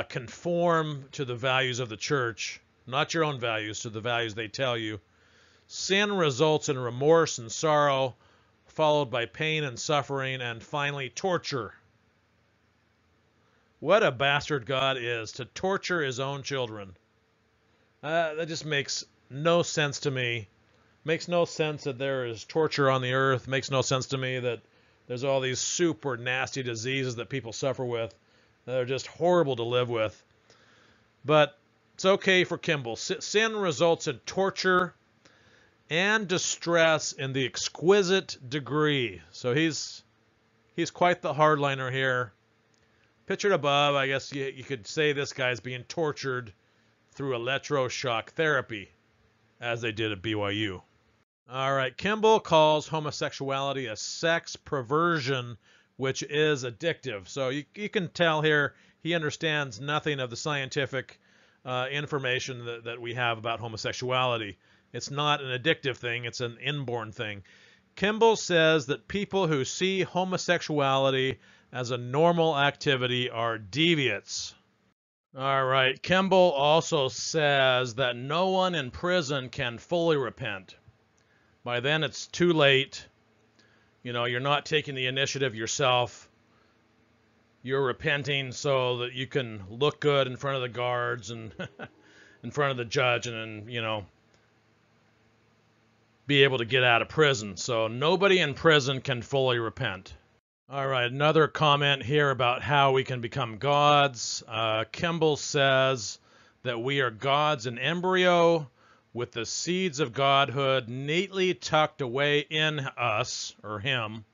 conform to the values of the church, not your own values, to the values they tell you. Sin results in remorse and sorrow, followed by pain and suffering, and finally torture. What a bastard God is, to torture his own children. That just makes no sense to me. Makes no sense that there is torture on the earth. Makes no sense to me that there's all these super nasty diseases that people suffer with. They're just horrible to live with. But it's okay for Kimball. Sin results in torture and distress in the exquisite degree. So he's quite the hardliner here. Pictured above, I guess you could say this guy's being tortured through electroshock therapy, as they did at BYU. All right, Kimball calls homosexuality a sex perversion, which is addictive. So you can tell here he understands nothing of the scientific information that we have about homosexuality. It's not an addictive thing, it's an inborn thing. Kimball says that people who see homosexuality as a normal activity are deviants. All right, Kimball also says that no one in prison can fully repent. By then it's too late. You know, you're not taking the initiative yourself. You're repenting so that you can look good in front of the guards and in front of the judge and, you know, be able to get out of prison. So nobody in prison can fully repent. All right, another comment here about how we can become gods. Kimball says that we are gods in embryo with the seeds of godhood neatly tucked away in us, or him,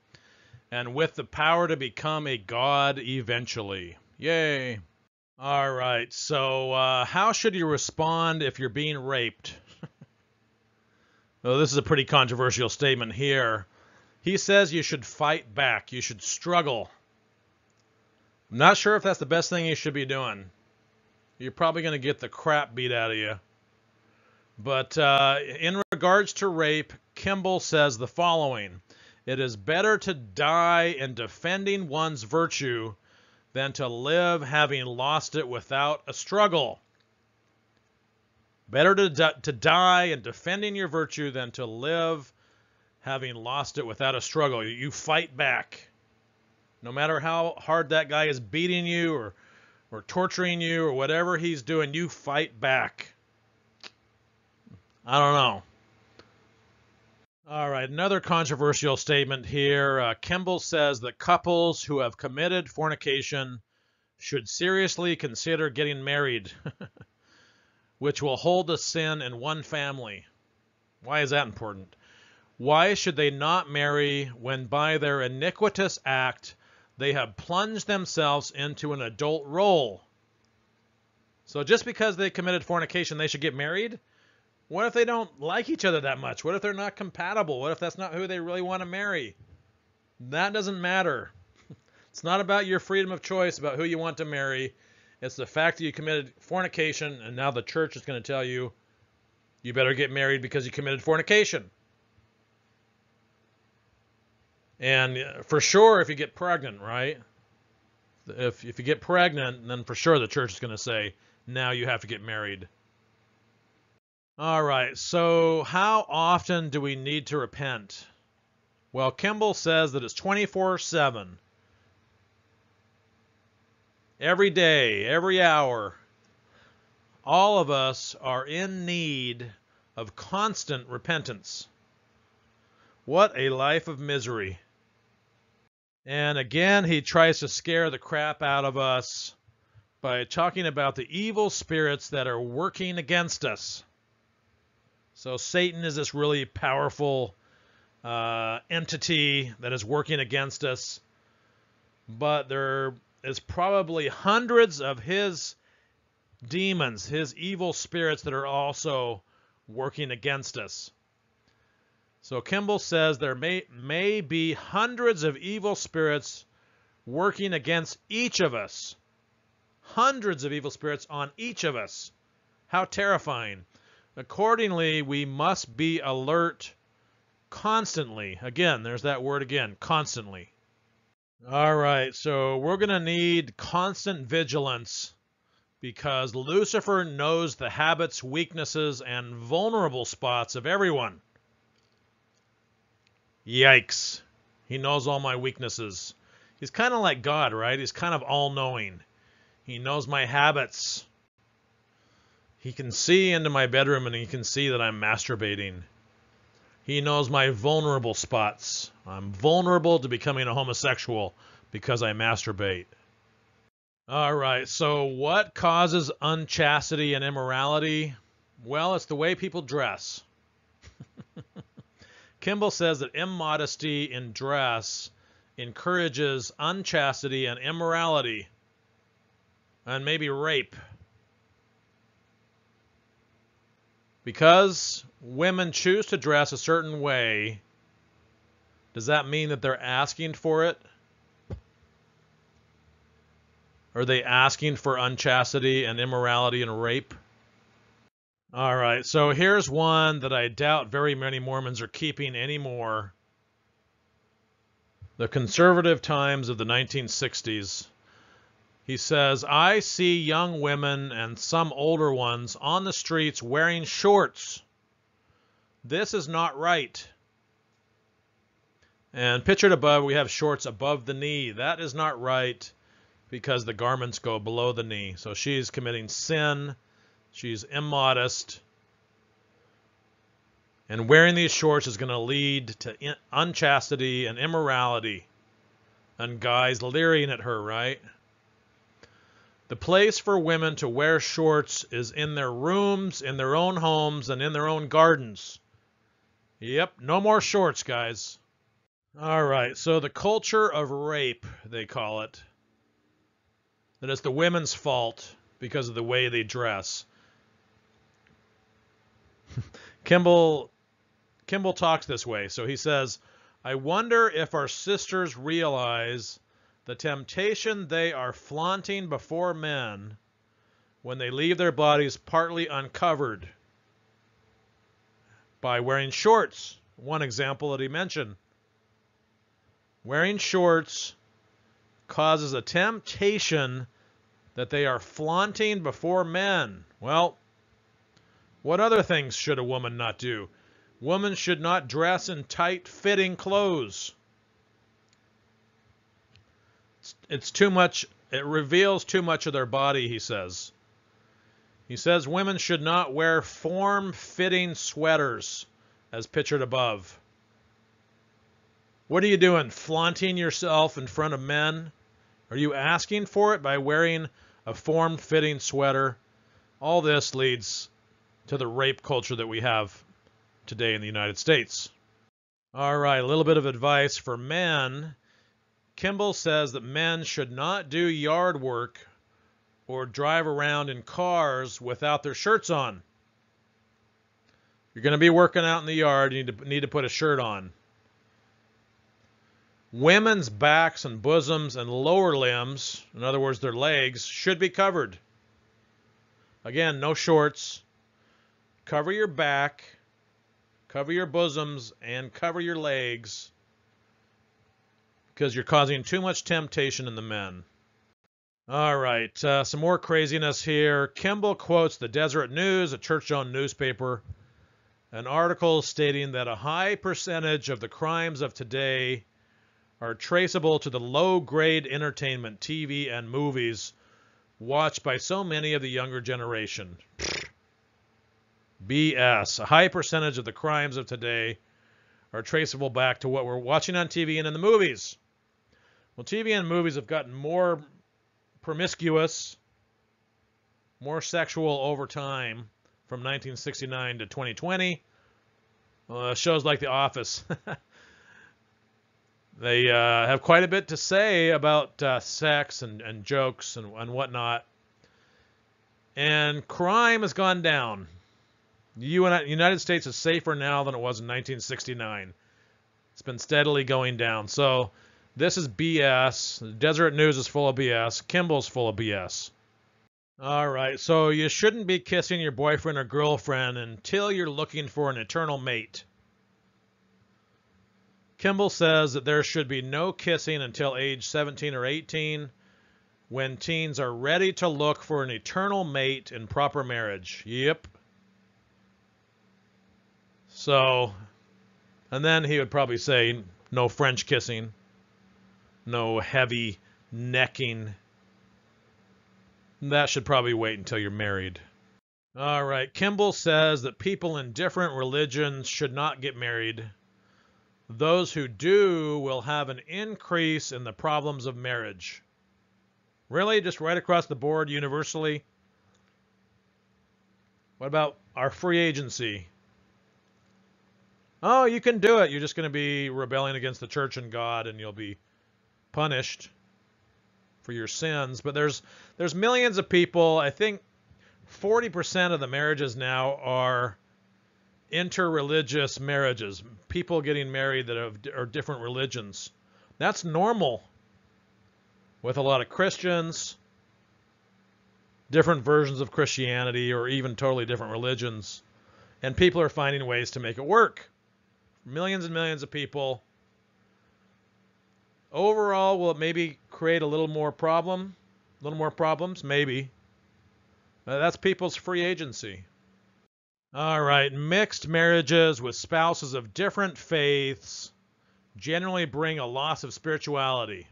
and with the power to become a god eventually. Yay. All right, so how should you respond if you're being raped? Well, this is a pretty controversial statement here. He says you should fight back. You should struggle. I'm not sure if that's the best thing you should be doing. You're probably going to get the crap beat out of you. But in regards to rape, Kimball says the following. It is better to die in defending one's virtue than to live having lost it without a struggle. Better to die in defending your virtue than to live having lost it without a struggle. You fight back. No matter how hard that guy is beating you or torturing you or whatever he's doing, you fight back. I don't know. All right, another controversial statement here. Kimball says that couples who have committed fornication should seriously consider getting married, which will hold the sin in one family. Why is that important? Why should they not marry when by their iniquitous act they have plunged themselves into an adult role? So just because they committed fornication, they should get married? What if they don't like each other that much? What if they're not compatible? What if that's not who they really want to marry? That doesn't matter. It's not about your freedom of choice about who you want to marry. It's the fact that you committed fornication, and now the church is going to tell you, you better get married because you committed fornication. And for sure, if you get pregnant, right? If you get pregnant, then for sure the church is going to say, now you have to get married. All right, so how often do we need to repent? Well, Kimball says that it's 24/7. Every day, every hour, all of us are in need of constant repentance. What a life of misery. And again, he tries to scare the crap out of us by talking about the evil spirits that are working against us. So Satan is this really powerful entity that is working against us, but there is probably hundreds of his demons, his evil spirits that are also working against us. So Kimball says there may be hundreds of evil spirits working against each of us. Hundreds of evil spirits on each of us. How terrifying. Accordingly, we must be alert constantly. Again, there's that word again, constantly. All right, so we're going to need constant vigilance because Lucifer knows the habits, weaknesses, and vulnerable spots of everyone. Yikes. He knows all my weaknesses. He's kind of like God, right? He's kind of all-knowing. He knows my habits. He can see into my bedroom and he can see that I'm masturbating. He knows my vulnerable spots. I'm vulnerable to becoming a homosexual because I masturbate. All right, so what causes unchastity and immorality? Well, it's the way people dress. Kimball says that immodesty in dress encourages unchastity and immorality and maybe rape. Because women choose to dress a certain way, does that mean that they're asking for it? Are they asking for unchastity and immorality and rape? All right, so here's one that I doubt very many Mormons are keeping anymore. The Conservative Times of the 1960s. He says, I see young women and some older ones on the streets wearing shorts. This is not right. And pictured above, we have shorts above the knee. That is not right because the garments go below the knee. So she's committing sin. She's immodest. And wearing these shorts is going to lead to unchastity and immorality. And guys leering at her, right? The place for women to wear shorts is in their rooms, in their own homes, and in their own gardens. Yep, no more shorts, guys. All right, so the culture of rape, they call it. That it's the women's fault because of the way they dress. Kimball talks this way. So he says, I wonder if our sisters realize the temptation they are flaunting before men when they leave their bodies partly uncovered by wearing shorts. One example that he mentioned. Wearing shorts causes a temptation that they are flaunting before men. Well, what other things should a woman not do? Women should not dress in tight-fitting clothes. It's too much, it reveals too much of their body, he says. He says women should not wear form-fitting sweaters, as pictured above. What are you doing, flaunting yourself in front of men? Are you asking for it by wearing a form-fitting sweater? All this leads to the rape culture that we have today in the United States. All right, a little bit of advice for men. Kimball says that men should not do yard work or drive around in cars without their shirts on. You're going to be working out in the yard, you need to put a shirt on. Women's backs and bosoms and lower limbs, in other words their legs, should be covered. Again, no shorts. Cover your back, cover your bosoms, and cover your legs. Because you're causing too much temptation in the men. All right, some more craziness here. Kimball quotes the Desert News, a church-owned newspaper, an article stating that a high percentage of the crimes of today are traceable to the low-grade entertainment, TV and movies, watched by so many of the younger generation. BS. A high percentage of the crimes of today are traceable back to what we're watching on TV and in the movies. Well, TV and movies have gotten more promiscuous, more sexual over time from 1969 to 2020. Shows like The Office. They have quite a bit to say about sex and jokes and whatnot. And crime has gone down. The United States is safer now than it was in 1969. It's been steadily going down. So this is BS. Deseret News is full of BS. Kimball's full of BS. All right, so you shouldn't be kissing your boyfriend or girlfriend until you're looking for an eternal mate. Kimball says that there should be no kissing until age 17 or 18 when teens are ready to look for an eternal mate in proper marriage. Yep. So, and then he would probably say no French kissing, no heavy necking. That should probably wait until you're married. All right, Kimball says that people in different religions should not get married. Those who do will have an increase in the problems of marriage. Really? Just right across the board universally? What about our free agency? Oh, you can do it. You're just going to be rebelling against the church and God, and you'll be punished for your sins. But there's millions of people. I think 40% of the marriages now are interreligious marriages, people getting married that are different religions. That's normal with a lot of Christians, different versions of Christianity, or even totally different religions. And people are finding ways to make it work. Millions and millions of people. Overall, will it maybe create a little more problems? Maybe. That's people's free agency. All right, mixed marriages with spouses of different faiths generally bring a loss of spirituality.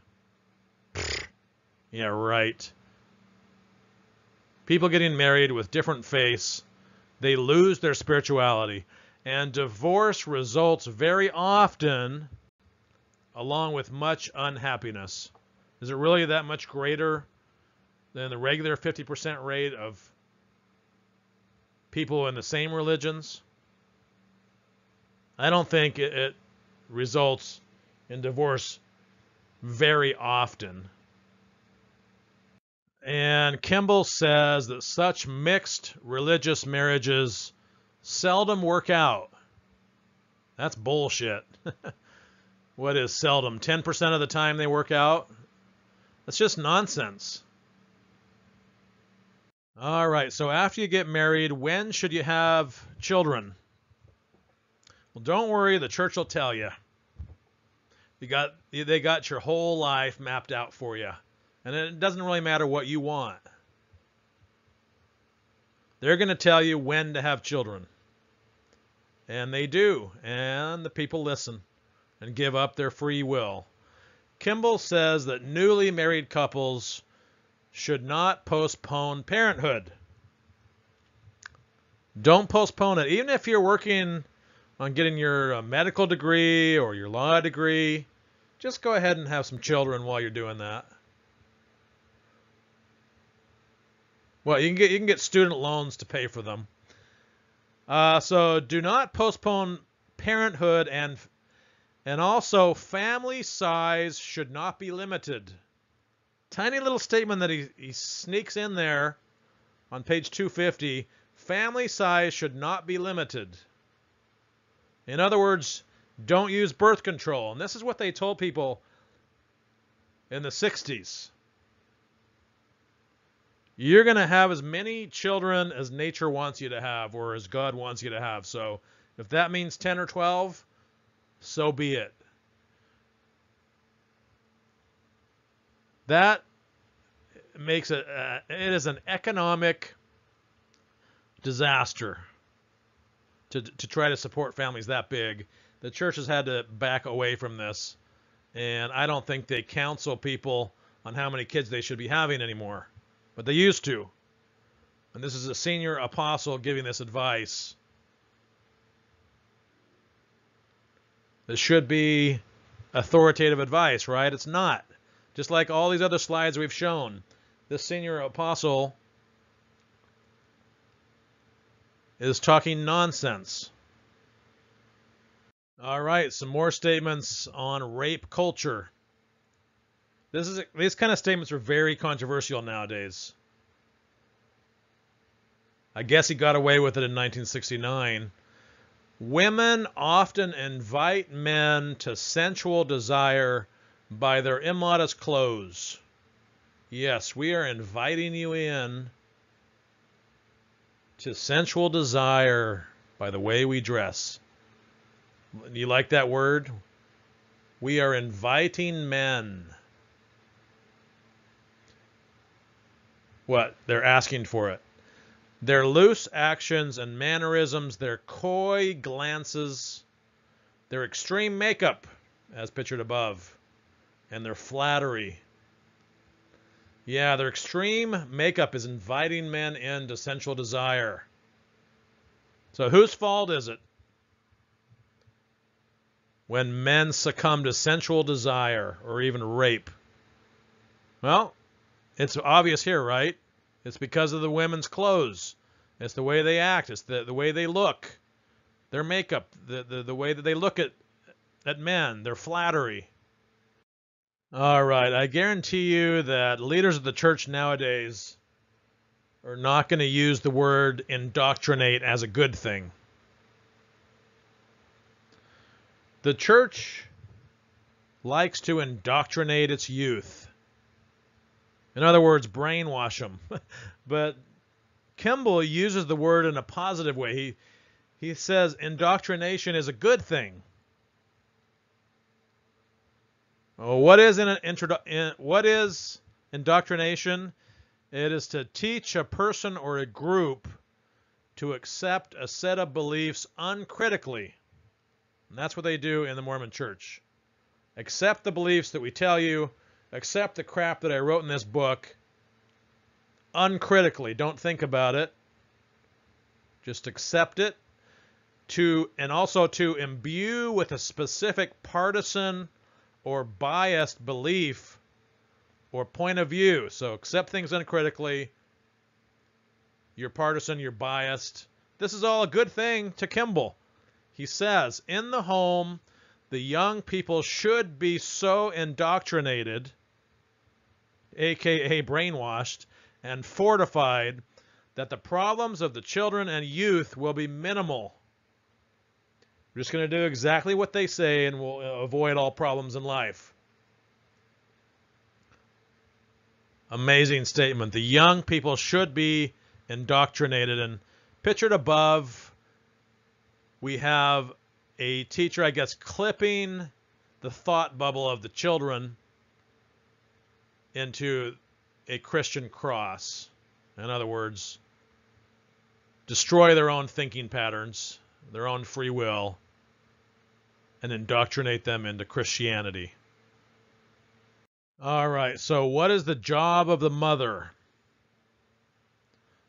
Yeah, right. People getting married with different faiths, they lose their spirituality. And divorce results very often along with much unhappiness. Is it really that much greater than the regular 50% rate of people in the same religions? I don't think it results in divorce very often. And Kimball says that such mixed religious marriages seldom work out. That's bullshit. What is seldom? 10% of the time they work out? That's just nonsense. All right, so after you get married, when should you have children? Well, don't worry, the church will tell you. They got your whole life mapped out for you. And it doesn't really matter what you want. They're going to tell you when to have children. And they do. And the people listen and give up their free will. Kimball says that newly married couples should not postpone parenthood. Don't postpone it. Even if you're working on getting your medical degree or your law degree, just go ahead and have some children while you're doing that. Well, you can get student loans to pay for them. So do not postpone parenthood, and also family size should not be limited. Tiny little statement that he sneaks in there on page 250, family size should not be limited. In other words, don't use birth control. And this is what they told people in the 60s. You're going to have as many children as nature wants you to have, or as God wants you to have. So if that means 10 or 12, so be it. That makes it, it is an economic disaster to try to support families that big. The church has had to back away from this, and I don't think they counsel people on how many kids they should be having anymore, but they used to. And this is a senior apostle giving this advice. This should be authoritative advice, right? It's not. Just like all these other slides we've shown, this senior apostle is talking nonsense. All right, some more statements on rape culture. These kind of statements are very controversial nowadays. I guess he got away with it in 1969. Women often invite men to sensual desire by their immodest clothes. Yes, we are inviting you in to sensual desire by the way we dress. You like that word? We are inviting men. What? They're asking for it. Their loose actions and mannerisms, their coy glances, their extreme makeup, as pictured above, and their flattery. Yeah, their extreme makeup is inviting men into sensual desire. So whose fault is it when men succumb to sensual desire or even rape? Well, it's obvious here, right? It's because of the women's clothes. It's the way they act. It's the way they look, their makeup, the way that they look at men, their flattery. All right, I guarantee you that leaders of the church nowadays are not going to use the word indoctrinate as a good thing. The church likes to indoctrinate its youth. In other words, brainwash them. But Kimball uses the word in a positive way. He says indoctrination is a good thing. Well, what is indoctrination? It is to teach a person or a group to accept a set of beliefs uncritically. And that's what they do in the Mormon church. Accept the beliefs that we tell you. Accept the crap that I wrote in this book uncritically. Don't think about it. Just accept it. And also to imbue with a specific partisan or biased belief or point of view. So accept things uncritically. You're partisan, you're biased. This is all a good thing to Kimball. He says, in the home, the young people should be so indoctrinated, aka brainwashed, and fortified that the problems of the children and youth will be minimal. We're just going to do exactly what they say and we'll avoid all problems in life. Amazing statement. The young people should be indoctrinated. And pictured above, we have a teacher, I guess, clipping the thought bubble of the children into a Christian cross. In other words, destroy their own thinking patterns, their own free will, and indoctrinate them into Christianity. All right, so what is the job of the mother?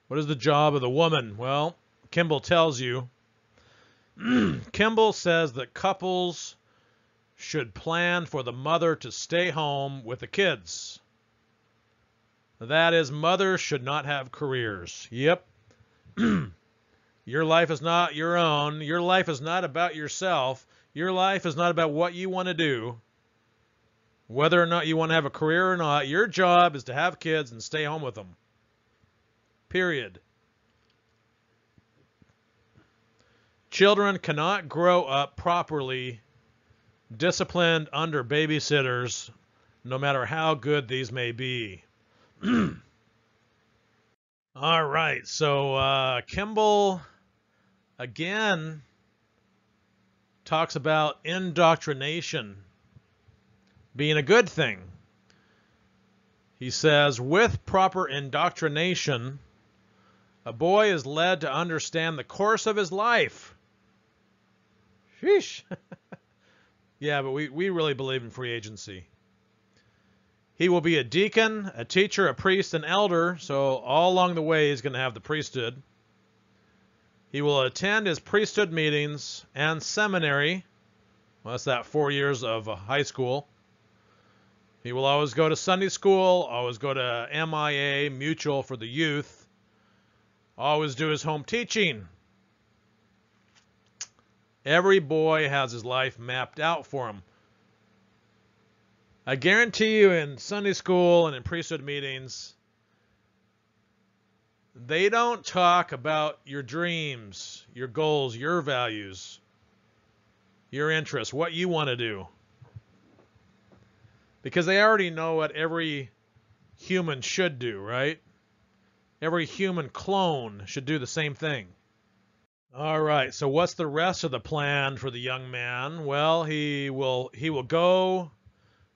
What is the job of the woman? Well, Kimball tells you. Kimball says that couples should plan for the mother to stay home with the kids. That is, mothers should not have careers. Yep. Your life is not your own. Your life is not about yourself. Your life is not about what you want to do. Whether or not you want to have a career or not, your job is to have kids and stay home with them. Period. Children cannot grow up properly, disciplined under babysitters, no matter how good these may be. All right, so Kimball, again, talks about indoctrination being a good thing. He says, with proper indoctrination, a boy is led to understand the course of his life. Sheesh. Yeah, but we really believe in free agency. He will be a deacon, a teacher, a priest, an elder. So all along the way, he's going to have the priesthood. He will attend his priesthood meetings and seminary. Well, that's that 4 years of high school. He will always go to Sunday school, always go to MIA, Mutual for the Youth, always do his home teaching. Every boy has his life mapped out for him. I guarantee you in Sunday school and in priesthood meetings, they don't talk about your dreams, your goals, your values, your interests, what you want to do. Because they already know what every human should do, right? Every human clone should do the same thing. All right, so what's the rest of the plan for the young man? Well, he will go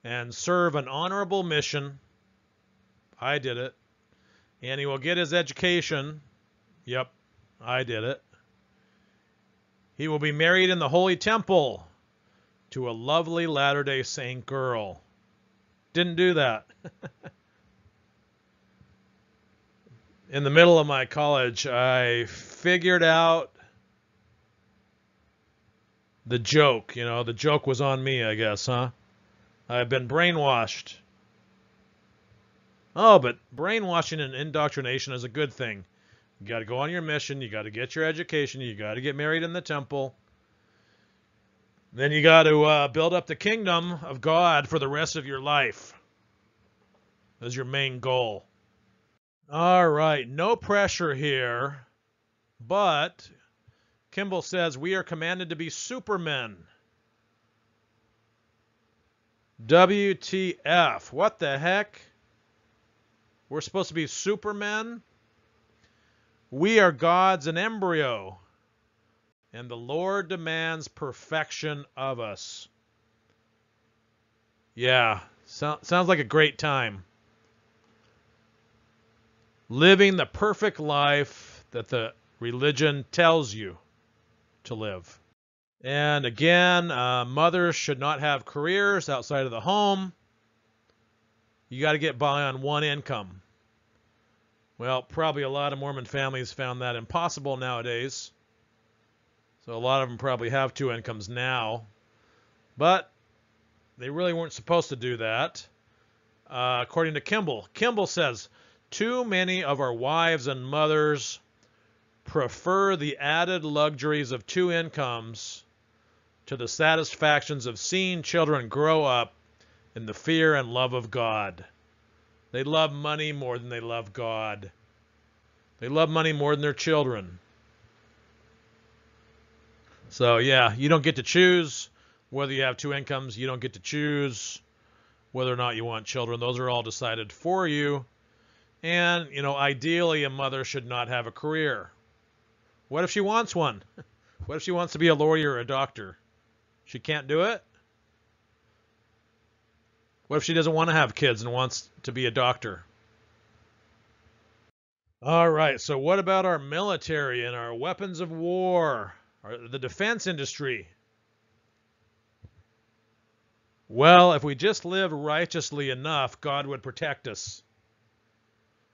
and serve an honorable mission. I did it. And he will get his education. Yep, I did it. He will be married in the Holy Temple to a lovely Latter-day Saint girl. Didn't do that. In the middle of my college, I figured out the joke. You know, the joke was on me, I guess, huh? I've been brainwashed. Oh, but brainwashing and indoctrination is a good thing. You got to go on your mission. You got to get your education. You got to get married in the temple. Then you got to build up the kingdom of God for the rest of your life. That's your main goal. All right, no pressure here, but Kimball says we are commanded to be supermen. WTF, what the heck? We're supposed to be supermen? We are gods in embryo, and the Lord demands perfection of us. Yeah, sounds like a great time. Living the perfect life that the religion tells you to live. And again, mothers should not have careers outside of the home. You got to get by on one income. Well, probably a lot of Mormon families found that impossible nowadays. So a lot of them probably have two incomes now. But they really weren't supposed to do that. According to Kimball. Kimball says, too many of our wives and mothers prefer the added luxuries of two incomes to the satisfactions of seeing children grow up in the fear and love of God. They love money more than they love God. They love money more than their children. So yeah, you don't get to choose whether you have two incomes. You don't get to choose whether or not you want children. Those are all decided for you. And, you know, ideally a mother should not have a career. What if she wants one? What if she wants to be a lawyer or a doctor? She can't do it? What if she doesn't want to have kids and wants to be a doctor? All right, so what about our military and our weapons of war, or the defense industry? Well, if we just live righteously enough, God would protect us.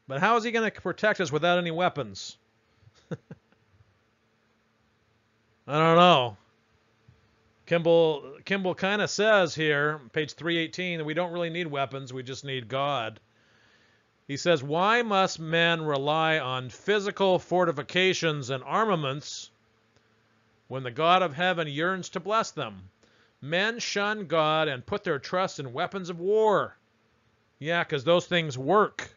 But how is he going to protect us without any weapons? I don't know. Kimball kind of says here, page 318, that we don't really need weapons. We just need God. He says, why must men rely on physical fortifications and armaments when the God of heaven yearns to bless them? Men shun God and put their trust in weapons of war. Yeah, because those things work.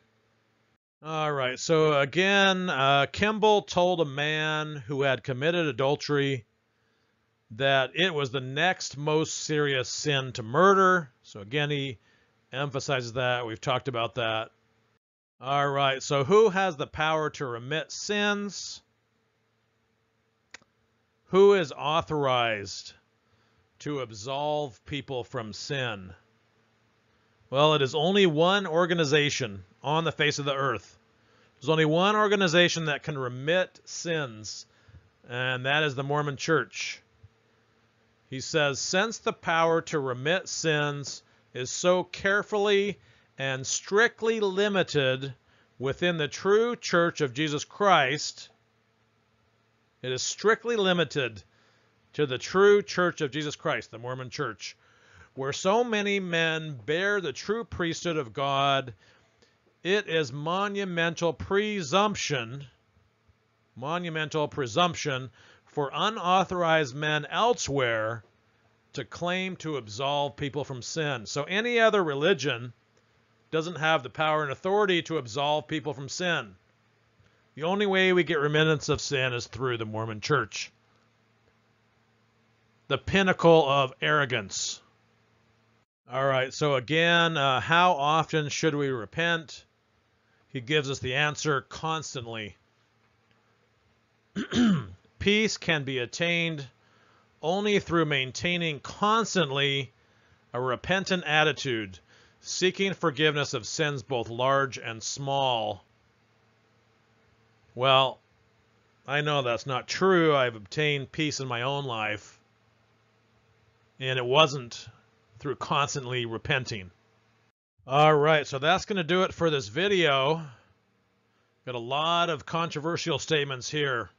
All right, so again, Kimball told a man who had committed adultery that it was the next most serious sin to murder. So again, he emphasizes that. We've talked about that. All right, so who has the power to remit sins? Who is authorized to absolve people from sin? Well, it is only one organization on the face of the earth. There's only one organization that can remit sins, and that is the Mormon Church. He says, since the power to remit sins is so carefully and strictly limited within the true Church of Jesus Christ, it is strictly limited to the true Church of Jesus Christ, the Mormon Church, where so many men bear the true priesthood of God. It is monumental presumption for unauthorized men elsewhere to claim to absolve people from sin. So any other religion doesn't have the power and authority to absolve people from sin. The only way we get remittance of sin is through the Mormon Church. The pinnacle of arrogance. All right, so again, how often should we repent? He gives us the answer: constantly. Peace can be attained only through maintaining constantly a repentant attitude, seeking forgiveness of sins both large and small. Well, I know that's not true. I've obtained peace in my own life, and it wasn't through constantly repenting. All right, so that's going to do it for this video. Got a lot of controversial statements here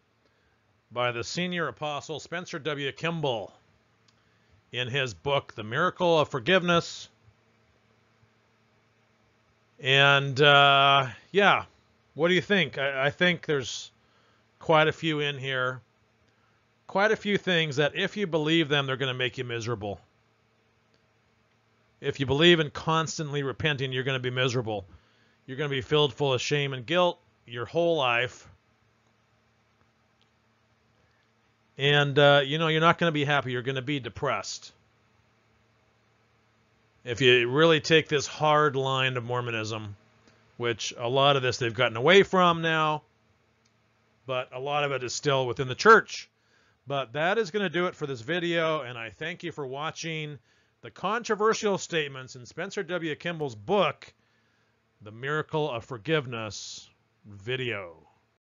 by the senior apostle Spencer W. Kimball in his book, The Miracle of Forgiveness. And yeah, what do you think? I think there's quite a few in here, quite a few things that if you believe them, they're going to make you miserable. If you believe in constantly repenting, you're going to be miserable. You're going to be filled full of shame and guilt your whole life. And, you know, you're not going to be happy. You're going to be depressed. If you really take this hard line of Mormonism, which a lot of this they've gotten away from now, but a lot of it is still within the church. But that is going to do it for this video, and I thank you for watching the controversial statements in Spencer W. Kimball's book, The Miracle of Forgiveness video.